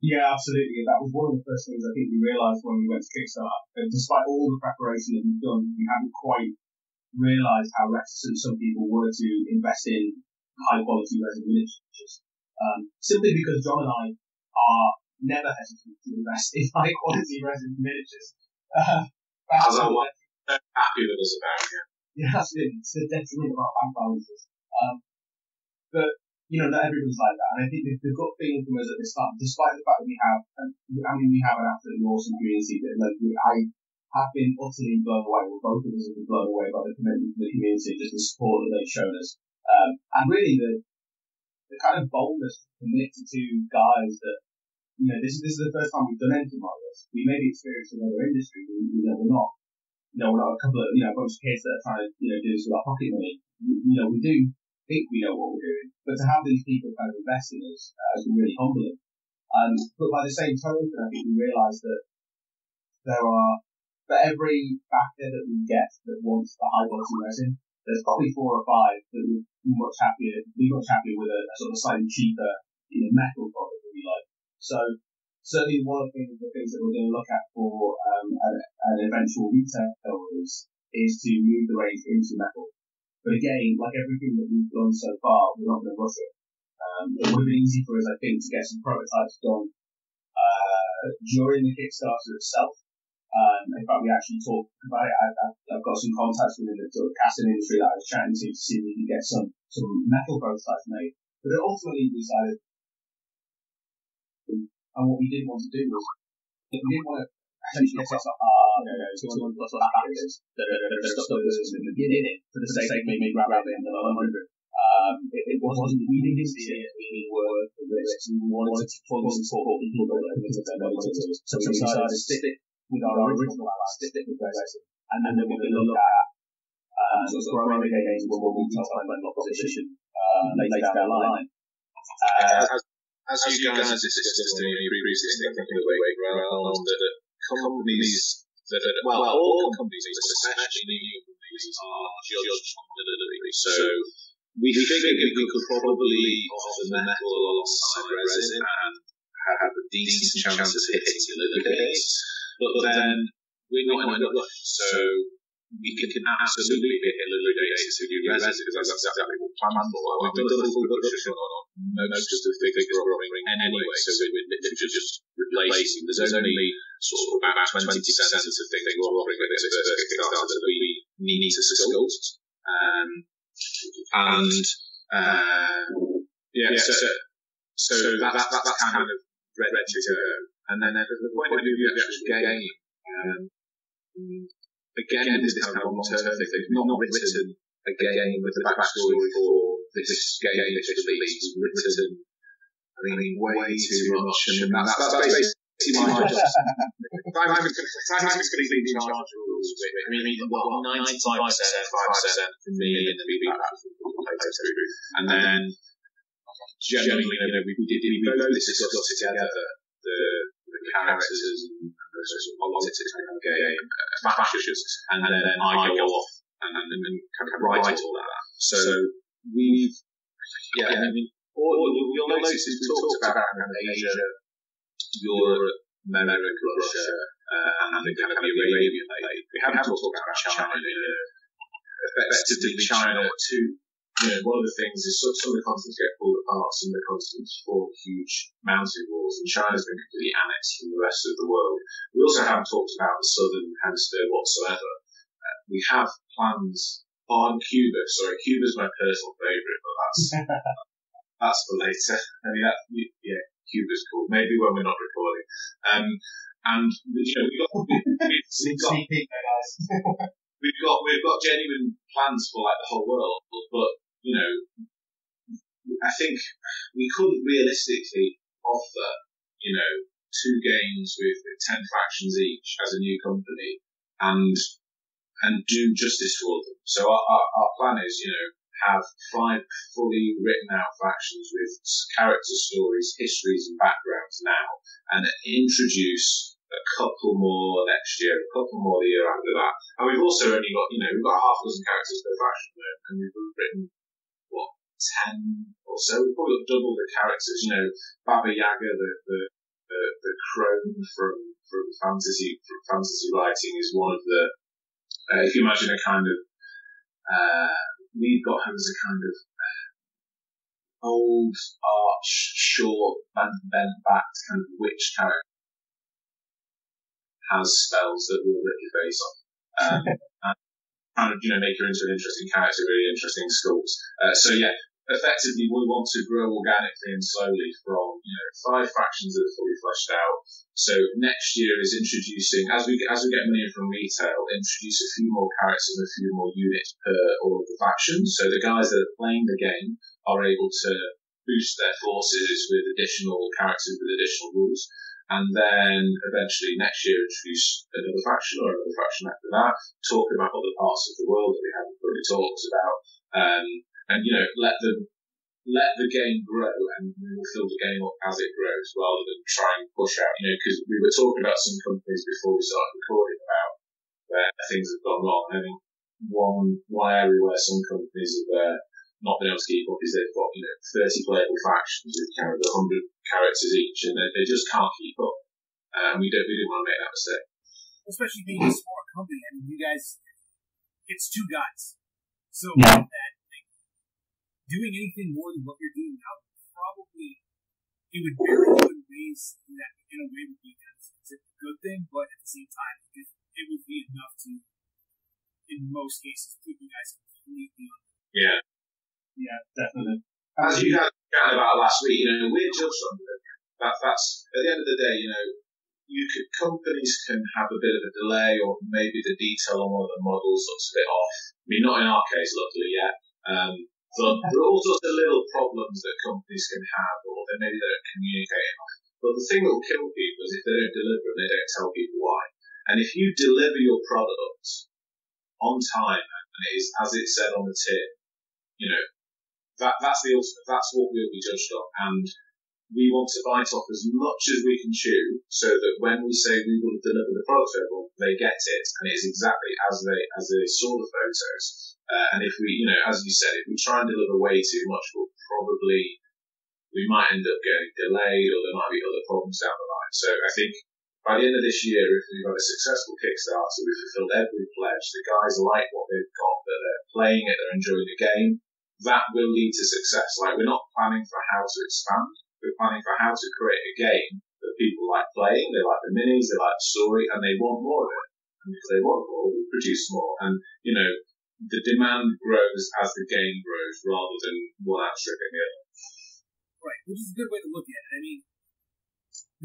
Yeah, absolutely. That was one of the first things I think we realised when we went to Kickstarter. And despite all the preparation that we've done, we hadn't quite realised how reticent some people were to invest in high-quality resin miniatures. Simply because John and I are never hesitant to invest in high-quality resin miniatures. As I was happy with us about it. Yeah, absolutely. It's the detriment of our bank balances. But, you know, not everyone's like that. And I think the good thing from us at this time, despite the fact that we have, we have an absolutely awesome community, that, like, I have been utterly blown away, well, both of us have been blown away by the commitment from the community, just the support that they've shown us. And really the kind of boldness to commit to two guys that, you know, this is the first time we've done anything like this. We may be experienced in other industries, but we know we're not. You know, we're not a couple of, you know, a bunch of kids that are trying to, you know, do this with our pocket money. You know, we do think we know what we're doing, but to have these people kind of invest in us has been really humbling. But by the same token, I think we realise that for every backer that we get that wants the high quality resin, there's probably 4 or 5 that would be much happier with a sort of slightly cheaper, you know, metal product that we like. So, certainly one of the things that we're going to look at for an eventual retail is to move the range into metal. But again, like everything that we've done so far, we're not going to rush it. It would have been easy for us, I think, to get some prototypes done during the Kickstarter itself. In fact, we actually talked about it. I've got some contacts within the sort of casting industry that I was chatting to see if we could get some metal prototypes made. But ultimately we decided And what we did want to do was that we didn't want to essentially set up our 200 plus backers that are stoppers in the beginning for the sake of maybe grabbing another 100. It wasn't really this year, we were the risks, we wanted to fund and support people that were into their motives. So we decided to stick with our original allies, stick with those, and then we looked at growing against what we felt like an opposition later down the line. As you guys discussed in your previous thing, the way around that companies that are, well, all companies, especially new companies, are judged on delivery. So we figured we could probably offer metal alongside resin and have a decent chance of hitting the other days, but then we're not in a rush, so we can absolutely hit the other days if we do resin, because that's exactly what we planned for. We've done a full production on most of the figures growing anyway, so we're just replacing. There's only sort of about 20% of figures growing with this first Kickstarter that we need to sculpt. So that kind of red to go. And then at the point of view of the actual game, again, this is kind of a long-term thing. We've not written a game with the backstory for this game, which is written, I mean, way too much. And that's basically my job. Simon's going to be in charge of rules. I mean, well, 95%, 5% for me, and then we'll be back through. And then, generally, we both discussed together the characters and the sort of politics of the game, factions, and then I go off and kind of write all that. So, you'll notice we talked about Asia, Europe, America, Russia, and the kind of Arabian lake. We haven't talked about China. Effectively, China too. One of the things is some of the continents get pulled apart, some of the continents form huge mountain walls, and China's been completely annexed from the rest of the world. We also haven't talked about the southern hemisphere whatsoever. We have plans on Cuba. Sorry, Cuba's my personal favourite, but that's for later. I mean, Cuba's cool. Maybe when we're not recording. And we've got genuine plans for like the whole world, but I think we couldn't realistically offer 2 games with 10 factions each as a new company and do justice for them. So our plan is have 5 fully written out factions with character stories, histories and backgrounds now, and introduce a couple more next year, a couple more the year after that. And we've also only got, we've got 6 characters per faction, and we've written, 10 or so? We've probably got double the characters, Baba Yaga, the crone from fantasy writing is one of the, if you imagine a kind of, we've got her as a kind of old, arch, short, bent-backed kind of witch character. Has spells that will rip your face off. And make her into an interesting character, really interesting sculpts. Effectively, we want to grow organically and slowly from, 5 factions that are fully fleshed out. So next year is introducing, as we get money from retail, introduce a few more characters and a few more units per all of the factions. So the guys that are playing the game are able to boost their forces with additional characters with additional rules. And then eventually next year introduce another faction or another faction after that, talk about other parts of the world that we haven't really talked about, and let the game grow, and we will fill the game up as it grows rather than try and push out, because we were talking about some companies before we started recording about where things have gone wrong. I mean, one area where some companies have not been able to keep up is they've got, 30 playable factions with kind of 100 characters each, and they just can't keep up. We didn't want to make that mistake. Especially being a small company, I mean, you guys, it's 2 guys. So with that, doing anything more than what you're doing now, probably, it would vary in ways that in a way would be kind of a good thing, but at the same time, it would be enough to, in most cases, keep you guys completely on. Yeah. Yeah, definitely. As you guys chatted about last week, we're judged on That's at the end of the day, you know, companies can have a bit of a delay, or maybe the detail on one of the models looks a bit off. I mean, not in our case, luckily, yet. But there are all sorts of little problems that companies can have, or that maybe they don't communicate enough. But the thing that will kill people is if they don't deliver and they don't tell people why. And if you deliver your product on time, and it is as it's said on the tin, you know, that's the ultimate. That's what we'll be judged on. And we want to bite off as much as we can chew, so that when we say we will deliver the product to everyone, they get it, and it is exactly as they saw the photos. And if we, you know, as you said, if we try and deliver way too much, we might end up getting delayed, or there might be other problems down the line. So I think by the end of this year, if we've had a successful Kickstarter, we've fulfilled every pledge, the guys like what they've got, that they're playing it, they're enjoying the game, that will lead to success. Like, we're not planning for how to expand. We're planning for how to create a game that people like playing, they like the minis, they like the story, and they want more of it. And because they want more, we produce more. And, you know, the demand grows as the game grows, rather than one outstripping the other. Right, which is a good way to look at it. I mean,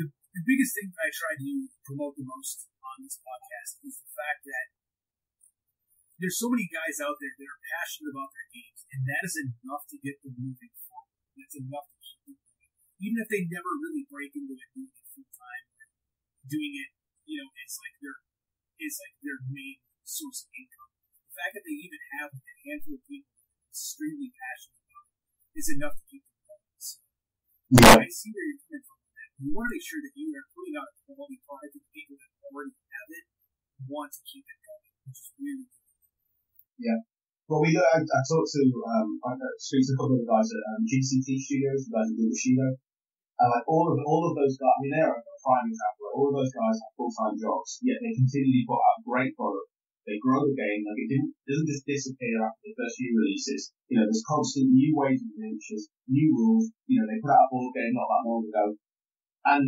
the biggest thing that I try to promote the most on this podcast is the fact that there's so many guys out there that are passionate about their games, and that is enough to get them moving forward. That's enough to keep them. Even if they never really break into it doing it full time, doing it, you know, it's like their main source of income. The fact that they even have a handful of people extremely passionate about it is enough to keep them going. So I see where you're coming from. You want to make sure that you are putting out a quality product that people that already have it want to keep it going, which is really good. Yeah. Well, I talked to a couple of guys at GCT Studios, the guys who do Bushido, and like all of those guys, I mean, they're a prime example. All of those guys have full-time jobs, yet they continually put out great product. They grow the game, like it doesn't just disappear after the first few releases. You know, there's constant new ways of miniatures, new rules. You know, they put out a board game not that long ago, and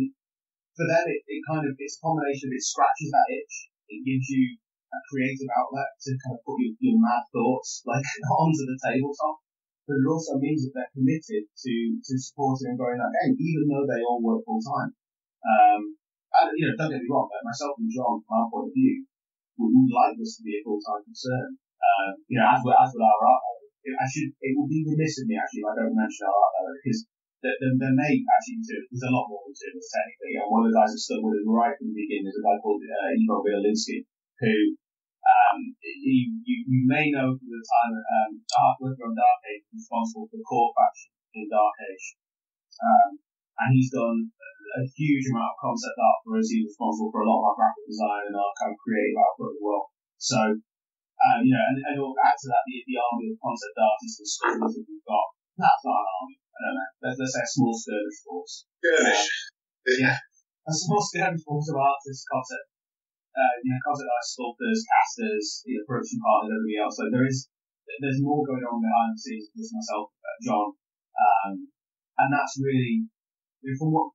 for them, it's a combination of it scratches that itch, it gives you a creative outlet to kind of put your mad thoughts like onto the tabletop, but it also means that they're committed to supporting and growing that game, even though they all work full time. And, you know, don't get me wrong, but myself and John, from our point of view, would like this to be a full time concern. You know, as with our art, it would be remiss of me actually if I don't mention our art though, because there may actually there's a lot more to it technically. You know, one of the guys that stuck with us right from the beginning is a guy called Igor Bielinski, who you may know from the time that working on Dark Age, responsible for the core faction in Dark Age, and he's done a huge amount of concept art for us. He's responsible for a lot of our graphic design and our kind of creative output as well. So you know, and add to that the army of concept artists and skirmishers that we've got. That's not an army. I don't know. Let's say a small skirmish force. Skirmish. Yeah, a small skirmish force of artists, concept. You know, concept artists, sculptors, casters, the production partners, everybody else. So there's more going on behind the scenes than just myself, John, and that's really from what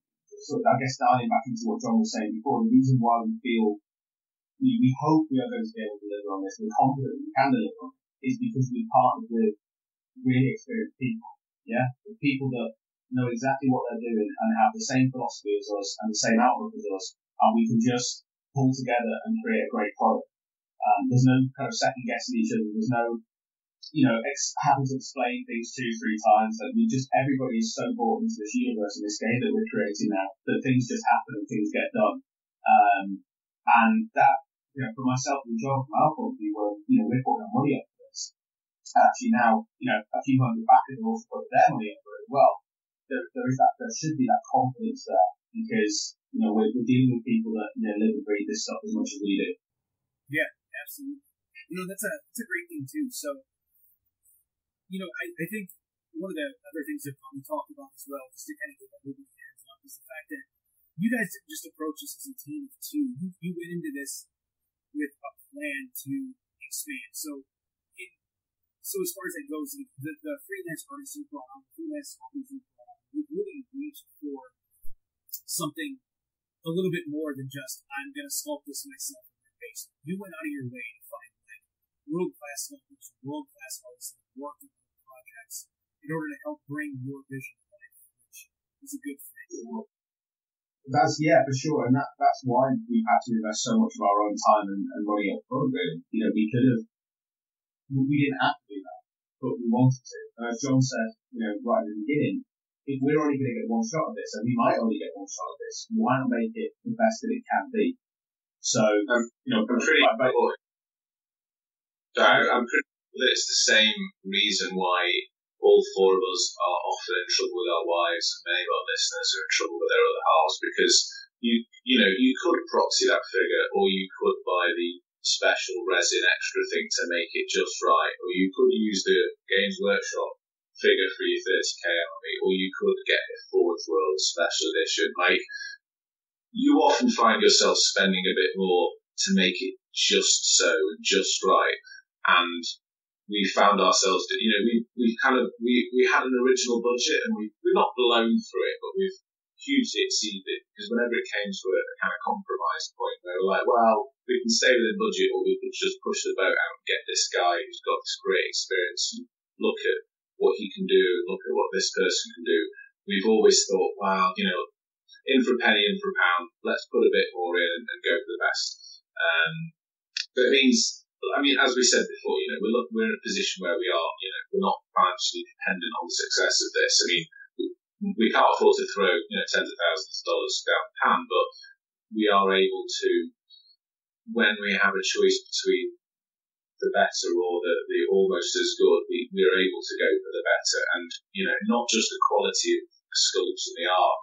sort of, I guess, dialing back into what John was saying before. The reason why we feel we hope we are going to be able to deliver on this, we're confident we can deliver on it, is because we partnered with really experienced people, with people that know exactly what they're doing and have the same philosophy as us and the same outlook as us, and we can just pull together and create a great product. There's no kind of second guessing each other. There's no, you know, having to explain things 2-3 times. That we just, everybody is so bought into this universe and this game that we're creating now that things just happen and things get done. And that, you know, for myself and John, from our point of view, we're putting our money up for this. Actually, now, you know, a few hundred backers have also put their money up for it as well. There is that. There should be that confidence there because, you know, we're dealing with people that, you know, live and breathe this stuff as much as we do. Yeah, absolutely. You know, that's a great thing too. So, you know, I think one of the other things that we talked about as well, just to kind of get everybody hands up, is the fact that you guys didn't just approach this as a team of two. You went into this with a plan to expand. So as far as that goes, the freelance artists you brought on, the freelance authors you brought on, you really reached for something a little bit more than just, I'm going to sculpt this myself in my basement. You went out of your way to find like world-class sculptors, world-class artists that worked on projects in order to help bring your vision to life, which is a good thing. That's, yeah, for sure. And that's why we've had to invest so much of our own time and money up front, really. You know, we didn't have to do that, but we wanted to. And as John said, you know, right at the beginning, if we're only going to get one shot of this, and we might only get one shot of this, why not make it the best that it can be? So, you know, I'm pretty sure that it's the same reason why all four of us are often in trouble with our wives, and many of our listeners are in trouble with their other halves, because you could proxy that figure, or you could buy the special resin extra thing to make it just right, or you could use the Games Workshop figure for your 30k army, or you could get a Forge World special edition. Like, you often find yourself spending a bit more to make it just so, just right, and we found ourselves that, you know, we had an original budget, and we're not blown through it, but we've hugely exceeded it, because whenever it came to a kind of compromise point, they were like, well, we can stay within budget, or we could just push the boat out and get this guy who's got this great experience, and look at what he can do, look at what this person can do. We've always thought, wow, you know, in for a penny, in for a pound, let's put a bit more in and go for the best. But it means, I mean, as we said before, you know, we're in a position where we are, you know, we're not financially dependent on the success of this. I mean, we can't afford to throw, you know, tens of thousands of dollars down the pan, but we are able to, when we have a choice between the better or the almost as good, we're able to go for the better. And, you know, not just the quality of the sculpts and the art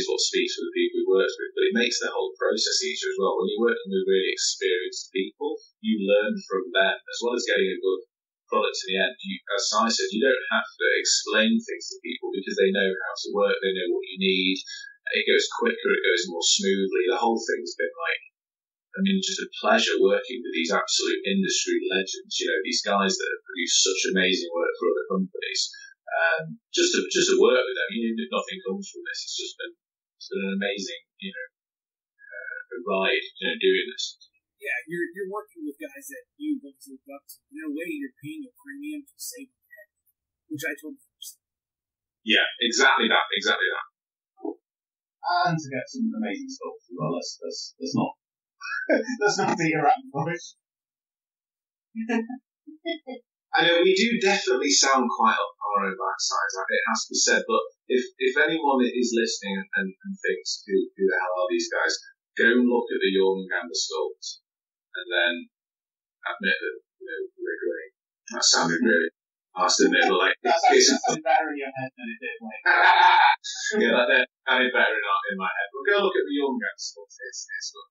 is what speaks for the people we worked with, but it makes the whole process easier as well. When you're working with really experienced people, you learn from them. As well as getting a good product in the end, you, as Si said, you don't have to explain things to people because they know how to work, they know what you need, it goes quicker, it goes more smoothly. The whole thing's been like, I mean, just a pleasure working with these absolute industry legends, you know, these guys that have produced such amazing work for other companies. Just to work with them, you know, nothing comes from this. It's been an amazing, you know, ride, you know, doing this. Yeah, you're working with guys that you both look up to. In a way, you're paying a premium to save your head, which I told you. Yeah, exactly that. And to get some amazing stuff as well. Let's not be around for it. I know we do definitely sound quite up our own backsides, like it has to be said, but if anyone is listening and thinks, who the hell are these guys, go and look at the Jormungandr sculpts, and then admit that, you know, we're great. That sounded really past the middle, like... That's better in your head than it did, like... Yeah, that sounded better in my head. But go look at the Jormungandr sculpts, it's good.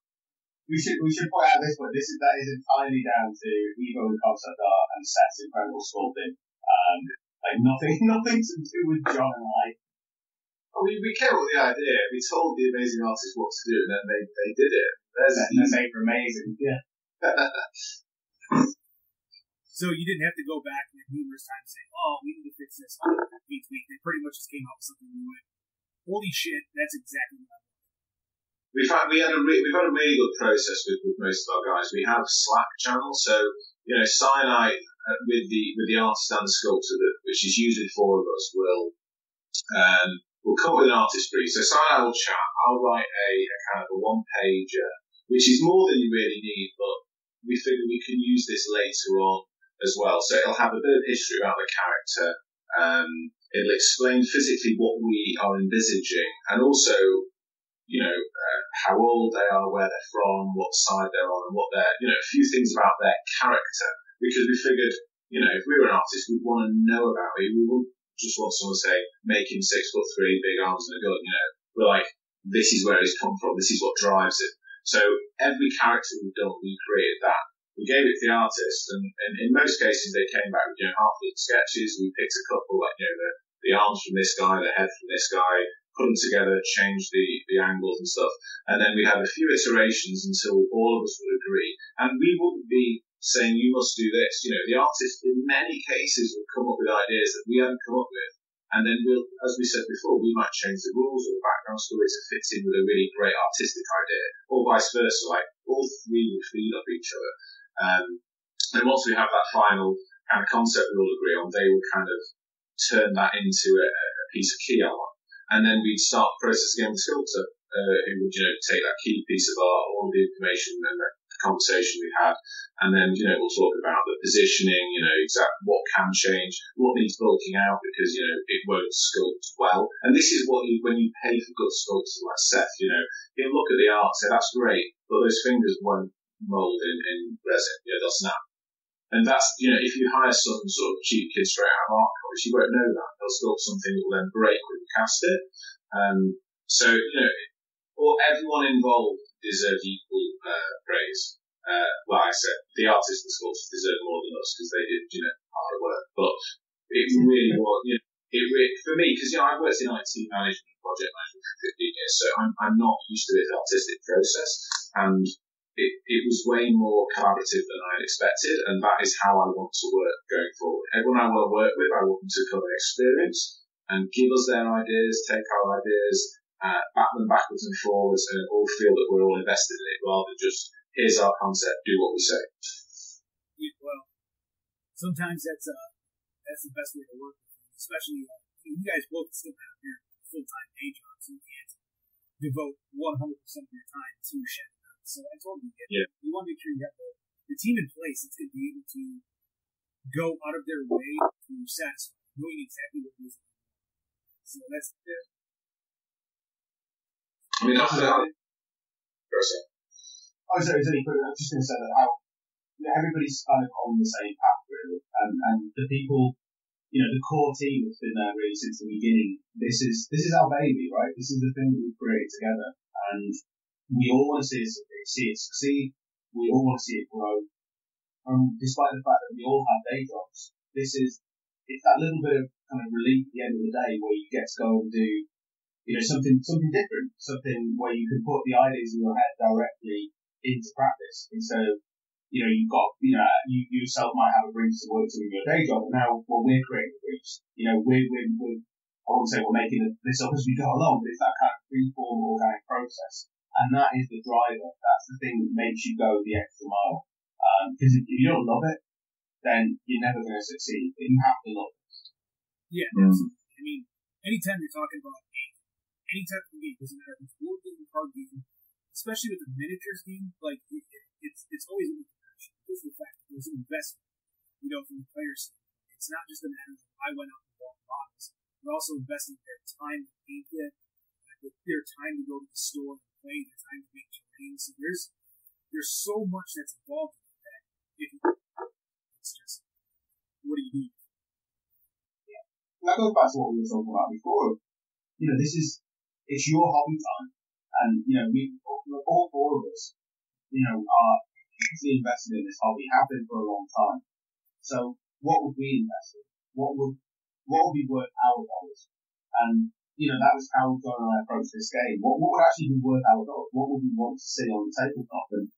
We should point out this, but that is entirely down to Igor and concept art and Seth's incredible sculpting. Like nothing to do with John and I. Well, we came up with the idea. We told the amazing artists what to do, and then they did it. They were amazing. Yeah. So you didn't have to go back like numerous times saying, "Oh, we need to fix this." Each week they pretty much just came up with something new. Like, holy shit, that's exactly what I wanted. We've had a really good process with most of our guys. We have Slack channel, so you know, Sinai with the artist and the sculptor, which is usually four of us, will come up with an artist brief. So Sinai will chat. I'll write a kind of a one pager, which is more than you really need, but we figure we can use this later on as well. So it'll have a bit of history about the character. It'll explain physically what we are envisaging, and also, you know, how old they are, where they're from, what side they're on, and what they're, you know, a few things about their character, because we figured, you know, if we were an artist, we'd want to know about it. We wouldn't just want someone to say, make him 6'3", big arms and a gun, you know. We're like, this is where he's come from, this is what drives him. So every character we've done, we created that. We gave it to the artist, and in most cases, they came back with, you know, half-baked sketches. We picked a couple, like, you know, the arms from this guy, the head from this guy, put them together, change the angles and stuff, and then we had a few iterations until all of us would agree. And we wouldn't be saying, you must do this. You know, the artist, in many cases, would come up with ideas that we hadn't come up with, and then we'll, as we said before, we might change the rules or the background story to fit in with a really great artistic idea, or vice versa, like, all three would feed off each other. And once we have that final kind of concept we all agree on, they would kind of turn that into a piece of key art. And then we'd start the process again with the sculptor. who would, take that key piece of art, all the information and the conversation we had, and then, we'll talk about the positioning, exactly what can change, what needs bulking out because, it won't sculpt well. And this is what when you pay for good sculptors like Seth, he'll look at the art and say, that's great, but those fingers won't mold in resin, they'll snap. And that's, if you hire some sort of cheap kid straight out of art college, you won't know that. They'll sculpt something that will then break when you cast it. So, all everyone involved deserved equal praise. Well, I said the artists and sculptors deserve more than us because they did, hard work. But it really was, it really, for me, because I've worked in IT management, project management for 15 years, so I'm not used to this artistic process, and it was way more collaborative than I'd expected, and that is how I want to work going forward. Everyone I want to work with, I want them to come and experience and give us their ideas, take our ideas, back them backwards and forwards, and all feel that we're all invested in it, rather than just, here's our concept, do what we say. Yeah, well, sometimes that's the best way to work with them, especially you guys both still have your full-time day jobs, you can't devote 100% of your time to Shattered Earth. So I totally get it. You want to make sure you have the team in place that's going to be able to go out of their way to satisfy, knowing exactly what it is. So that's it. I mean, after that, I'm just going to say that how everybody's kind of on the same path, really, and the people, the core team that's been there really since the beginning. This is our baby, right? This is the thing that we create together, and we all want to see it succeed. We all want to see it grow. And despite the fact that we all have day jobs, it's that little bit of kind of relief at the end of the day where you get to go and do, something different, something where you can put the ideas in your head directly into practice. And so, you've got, you yourself might have a brief to work to in your day job, but now when we're creating briefs, we're I wouldn't say we're making this up as we go along, but it's that kind of free-form organic process. And that is the driver. That's the thing that makes you go the extra mile. Because if you don't love it, then you're never going to succeed. You have to love it. Yeah, I mean, anytime you're talking about any type of game, doesn't matter if it's a board game, card game, especially with a miniatures game, like it's always in the passion. Because of the fact that there's an investment, from the players. It's not just a matter of I went out and bought models. They're also investing their time to paint it, their time to go to the store and play, their time to make terrain. So there's so much that's involved in that. It's just what do you do? Yeah, that goes back to what we were talking about before. This is. It's your hobby time, and we all four of us, are hugely invested in this hobby, have been for a long time. So, what would we invest in? What would be worth our dollars? And that was how John and I approached this game. What would actually be worth our dollars? What would we want to see on the tabletop? And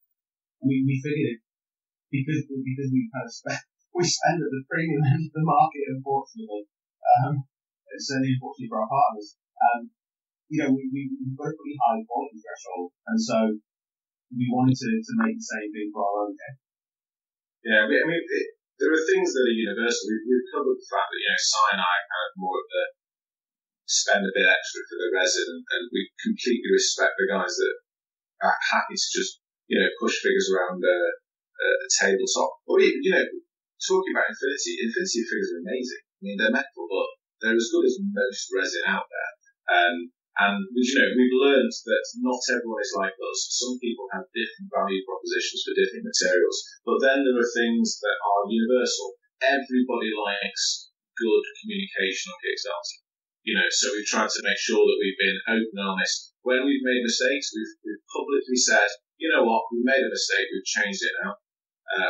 we figured because we kind of spend at the premium end of the market, unfortunately, certainly unfortunately for our partners. We got a pretty high quality threshold, and so we wanted to make the same thing for our own game. Yeah, there are things that are universal. We've covered the fact that, Sinai kind of more of the spend a bit extra for the resin, and we completely respect the guys that are happy to just, push figures around a tabletop. Or, talking about Infinity figures are amazing. I mean, they're metal, but they're as good as most resin out there. And we've learned that not everyone is like us. Some people have different value propositions for different materials. But then there are things that are universal. Everybody likes good communication on Kickstarter. So we've tried to make sure that we've been open and honest. When we've made mistakes, we've publicly said, what, we made a mistake, we've changed it now.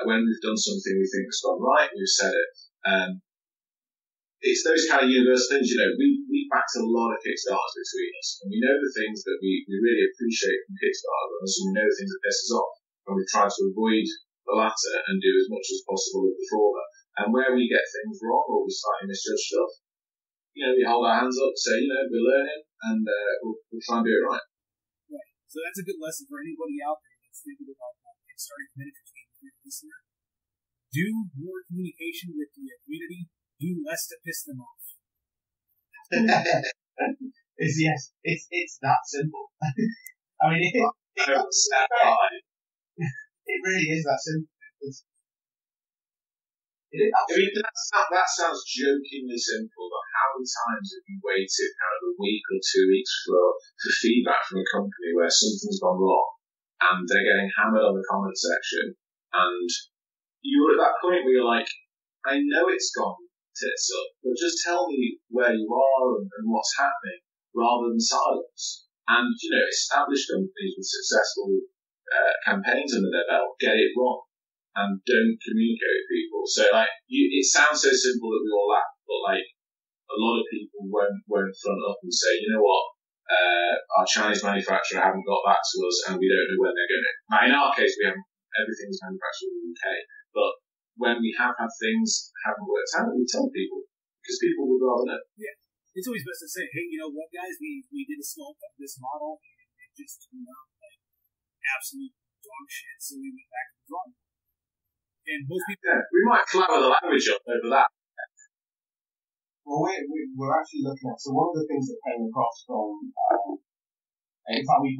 When we've done something we think has gone right, we've said it. It's those kind of universal things, we backed a lot of Kickstarters between us, and we know the things that we really appreciate from Kickstarter, and we know the things that piss us off, and we try to avoid the latter and do as much as possible with the former. And where we get things wrong or we slightly misjudge stuff, we hold our hands up, say, we're learning, and we'll try and do it right. Right. So that's a good lesson for anybody out there that's thinking about starting a miniatures game with your listener. Do more communication with the community. Do less to piss them off. It's, yes, it's that simple. I mean, it really is that simple. That sounds jokingly simple, but how many times have you waited kind of a week or 2 weeks for feedback from a company where something's gone wrong and they're getting hammered on the comment section, and you're at that point where you're like, I know it's gone tits up, but just tell me where you are and what's happening rather than silence. And, you know, established companies with successful campaigns under their belt get it wrong and don't communicate with people. So, like, it sounds so simple that we all laugh, but, like, a lot of people won't front up and say, you know what, our Chinese manufacturer haven't got back to us and we don't know when they're going to. Now, in our case, everything's manufactured in the UK, but when we have had things haven't worked out, we tell people, because people would rather know. Yeah. It's always best to say, hey, you know what, guys, we did a scope of this model and it just turned out like absolute dog shit, so we went back to the drawing board. And most people, yeah, we might flower the language up over that. Well, we're actually looking at, so one of the things that came across from, in fact, we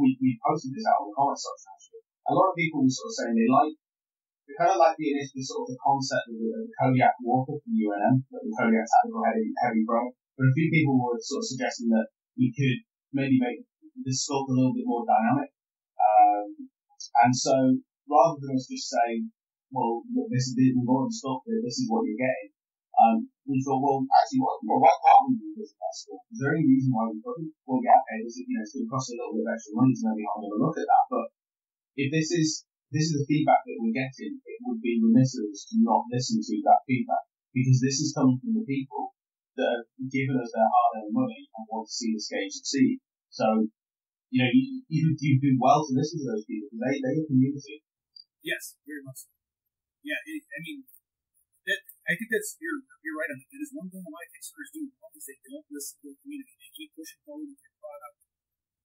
posted this out on the comment section actually. A lot of people were sort of saying they kind of like the initial sort of the concept of the Kodiak Walker from UNM, the Kodiak Tactical Heavy Bro, but a few people were sort of suggesting that we could maybe make the sculpt a little bit more dynamic. And so rather than us just saying, well, look, this is we've already stopped it. This is what you're getting. We thought, well, actually, why can't we do this at school? Is there any reason why we couldn't? Well, yeah, okay, this is, you know, it's going to cost a little bit of extra money, so maybe I'm going to look at that. But if this is the feedback that we're getting, it would be remiss of us to not listen to that feedback, because this is coming from the people that have given us their hard-earned money and want to see this game succeed. So, you know, you do well to listen to those people, because they are community. Yes, very much so. Yeah, I think that's you're right on that. That is one thing a lot of Kickstarters do. One is they don't listen to the community. They keep pushing forward with their product,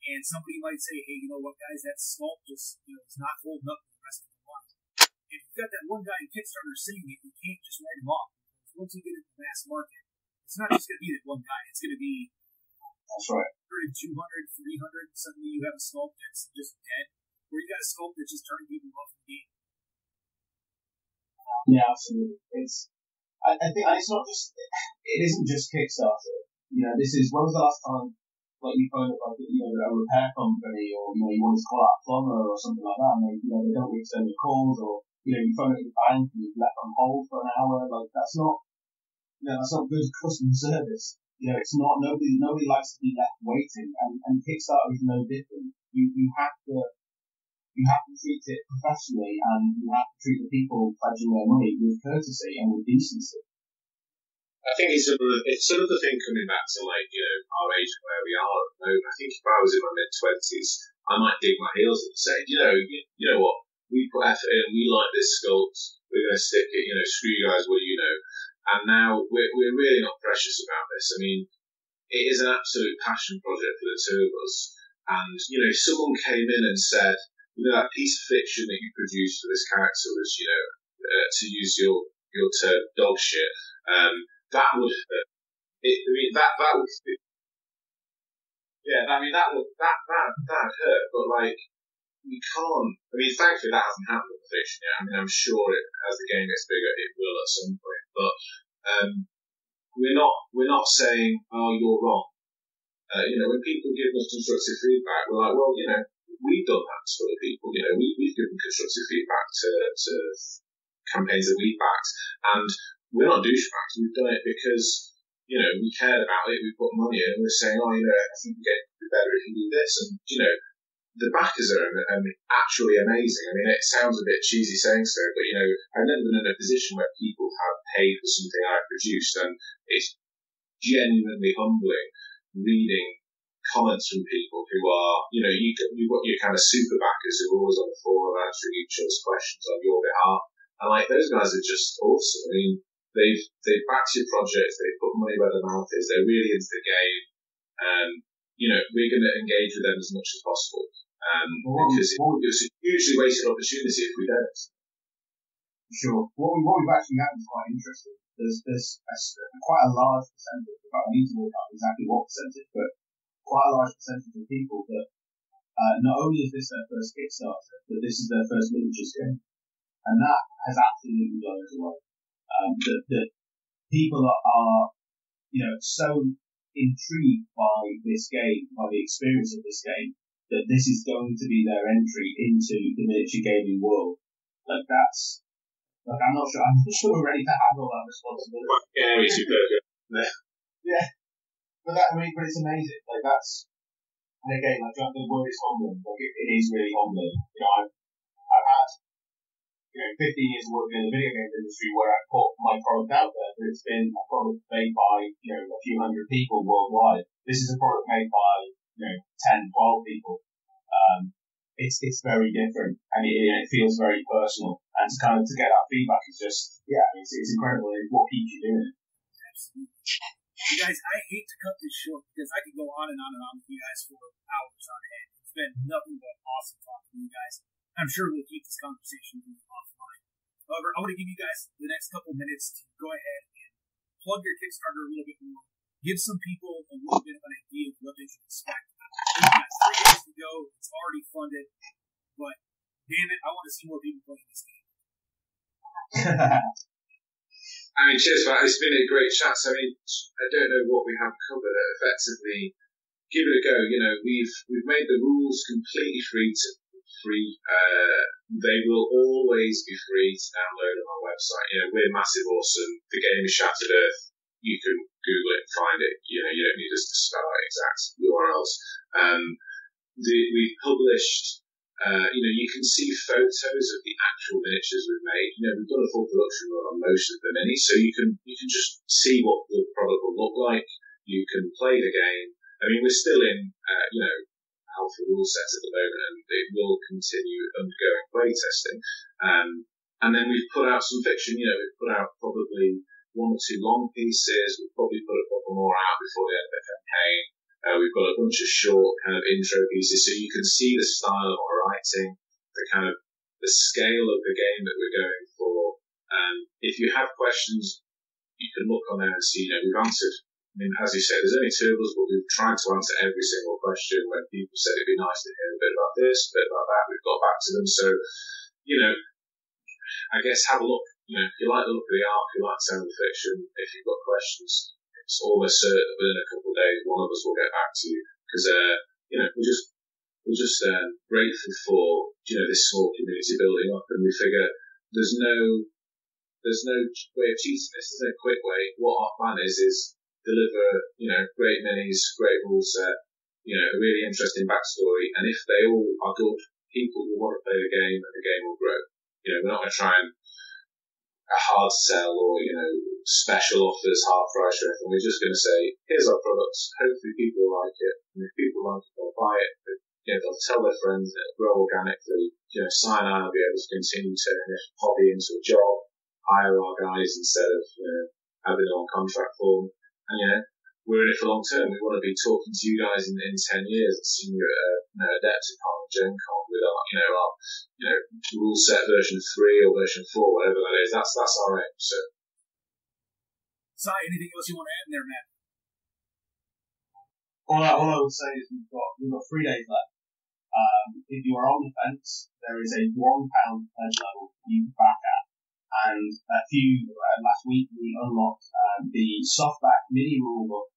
and somebody might say, "Hey, you know what, guys? That sculpt just is not holding up for the rest of the line." If you've got that one guy in Kickstarter saying it, you can't just write him off. Once you get into the mass market, it's not just going to be that one guy. It's going to be 200, 300. Suddenly you have a sculpt that's just dead, or you got a sculpt that's just turning people off the game. Yeah, absolutely. It isn't just Kickstarter. You know, this is, when was the last time, like, you phoned up, like, you know, a repair company, or, you know, you want to call out a plumber or something like that, and they, you know, they don't return your calls, or, you know, you phone up your bank and you're left on hold for an hour. Like, that's not good customer service. You know, it's not, nobody likes to be left waiting, and Kickstarter is no different. You have to treat it professionally, and you have to treat the people pledging their money with courtesy and with decency. I think it's another thing coming back to, like, you know, our age and where we are at the moment. I think if I was in my mid-20s, I might dig my heels in and say, you know what, we put effort in, we like this sculpt, we're going to stick it, you know, screw you guys, what you know. And now we're really not precious about this. I mean, it is an absolute passion project for the two of us. And, you know, if someone came in and said, you know, that piece of fiction that you produced for this character was, you know, to use your term, dog shit. That would, that would, yeah, I mean, that hurt. But, like, we can't. I mean, thankfully, that hasn't happened with fiction yet. I mean, I'm sure as the game gets bigger, it will at some point. But we're not saying, oh, you're wrong. You know, when people give us constructive feedback, we're like, well, you know, we've done that to other people, you know, we've given constructive feedback to campaigns that we've backed, and we're not douchebags, we've done it because, you know, we cared about it, we put money in, and we're saying, oh, you know, I think we're getting better if you do this, and, you know, the backers are actually amazing. I mean, it sounds a bit cheesy saying so, but, you know, I've never been in a position where people have paid for something I've produced, and it's genuinely humbling reading comments from people who are, you know, you've got your kind of super backers who are always on the forum answering each other's questions on your behalf, and, like, those guys are just awesome. I mean, they've backed your project, they've put money where their mouth is, they're really into the game, and, you know, we're going to engage with them as much as possible, because it's a hugely wasted opportunity if we don't. Sure. What we've actually had is quite interesting. There's quite a large percentage, in fact, I need to work out exactly what percentage, but quite a large percentage of people that not only is this their first Kickstarter, but this is their first miniatures game. And that has absolutely blown us away. That people are, you know, so intrigued by this game, by the experience of this game, that this is going to be their entry into the miniature gaming world. Like, that's, like, I'm not sure we're ready to handle that responsibility. Yeah, it's yeah. Yeah. But that, I mean, but it's amazing. Like, that's, and again, like, the word is humbling. Like, it is really humbling. You know, I've had, you know, 15 years of working in the video games industry where I've put my product out there, but it's been a product made by, you know, a few hundred people worldwide. This is a product made by, you know, 10, 12 people. It's very different, and it feels very personal. And to kind of to get that feedback is just, yeah, it's incredible. What keeps you doing it? Absolutely. You guys, I hate to cut this short because I could go on and on and on with you guys for hours on end. It's been nothing but awesome talking to you guys. I'm sure we'll keep this conversation going offline. However, I want to give you guys the next couple minutes to go ahead and plug your Kickstarter a little bit more. Give some people a little bit of an idea of what they should expect. We've got 3 days to go. It's already funded. But, damn it, I want to see more people playing this game. I mean, cheers, Matt. It's been a great chat. So, I mean, I don't know what we have covered effectively. Give it a go. You know, we've made the rules completely free. They will always be free to download on our website. You know, we're Massive Awesome. The game is Shattered Earth. You can Google it and find it. You know, you don't need us to spell out exact URLs. We've published. You know, you can see photos of the actual miniatures we've made. You know, we've done a full production run on most of the minis, so you can just see what the product will look like. You can play the game. I mean, we're still in, you know, alpha rule sets at the moment, and it will continue undergoing playtesting. And then we've put out some fiction. You know, we've put out probably 1 or 2 long pieces. We'll probably put a couple more out before the end of the campaign. We've got a bunch of short kind of intro pieces, so you can see the style of our writing, the kind of the scale of the game that we're going for. If you have questions, you can look on there and see. You know, we've answered. I mean, as you said, there's only 2 of us, but we've tried to answer every single question. When people said it'd be nice to hear a bit about this, a bit about that, we've got back to them. So, you know, I guess have a look. You know, if you like the look of the art, if you like the sound of the fiction, if you've got questions. It's almost certain that within a couple of days, one of us will get back to you because, you know, we're just grateful for, you know, this small community building up, and we figure there's no way of cheating this. There's no quick way. What our plan is deliver, you know, great minis, great rule set, you know, a really interesting backstory, and if they all are good, people will want to play the game, and the game will grow. You know, we're not going to try and a hard sell or, you know, special offers, half price or anything. We're just going to say, here's our products. Hopefully people like it. And if people like it, they'll buy it. But, you know, they'll tell their friends, it'll grow organically. You know, Simon and I will be able to continue turning this hobby into a job, hire our guys instead of, you know, having it on contract form. And, you know, we're in it for long term. We want to be talking to you guys in 10 years and seeing you at, you know, Adepticon or Gen Con with our, you know, rule set version 3 or version 4, whatever that is. That's our aim. So, Si, anything else you want to add in there, Matt? All I would say is we've got 3 days left. If you are on the fence, there is a £1 pledge level you can back at. And last week we unlocked the softback mini rulebook,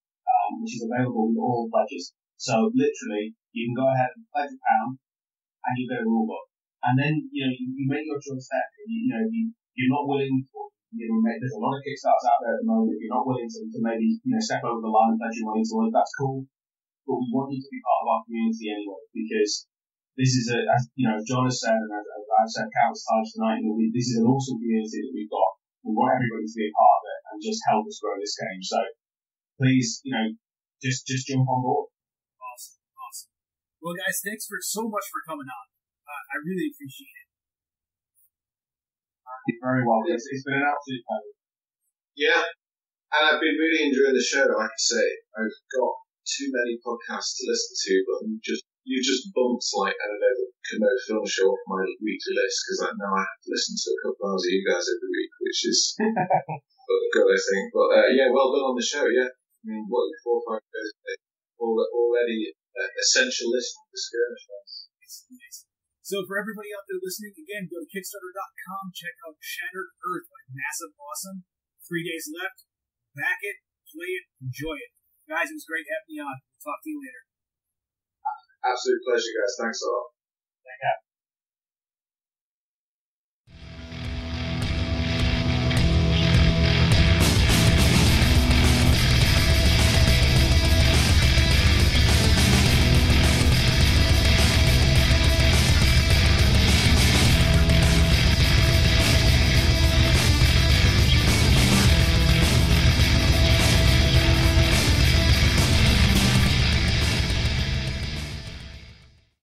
which is available with all pledges. So literally, you can go ahead and pledge £1, and you get a rulebook. And then, you know, you make your choice there. You know, you're not willing to, you know, there's a lot of Kickstarters out there at the moment. If you're not willing to maybe, you know, step over the line and pledge your money towards, that's cool. But we want you to be part of our community anyway, because this is as you know, John has said, and as I've said countless times tonight, this is an awesome community that we've got. We want everybody to be a part of it and just help us grow this game. So please, you know, just jump on board. Awesome. Well, guys, thanks so much for coming on. I really appreciate it. You're very welcome. It's been an absolute pleasure. Yeah, and I've been really enjoying the show. Like I say, I've got too many podcasts to listen to, but you just bumped, like, I don't know, the Kino Film Show off my weekly list, because I know I have to listen to a couple hours of you guys every week, which is a good, I think. But yeah, well done on the show. Yeah, I mean, what 4 or 5 days? already essentialist to Skirmish. So for everybody out there listening, again, go to Kickstarter.com, check out Shattered Earth by Massive Awesome. 3 days left. Back it, play it, enjoy it. Guys, it was great having you on. Talk to you later. Absolute pleasure, guys. Thanks a lot. Thank you.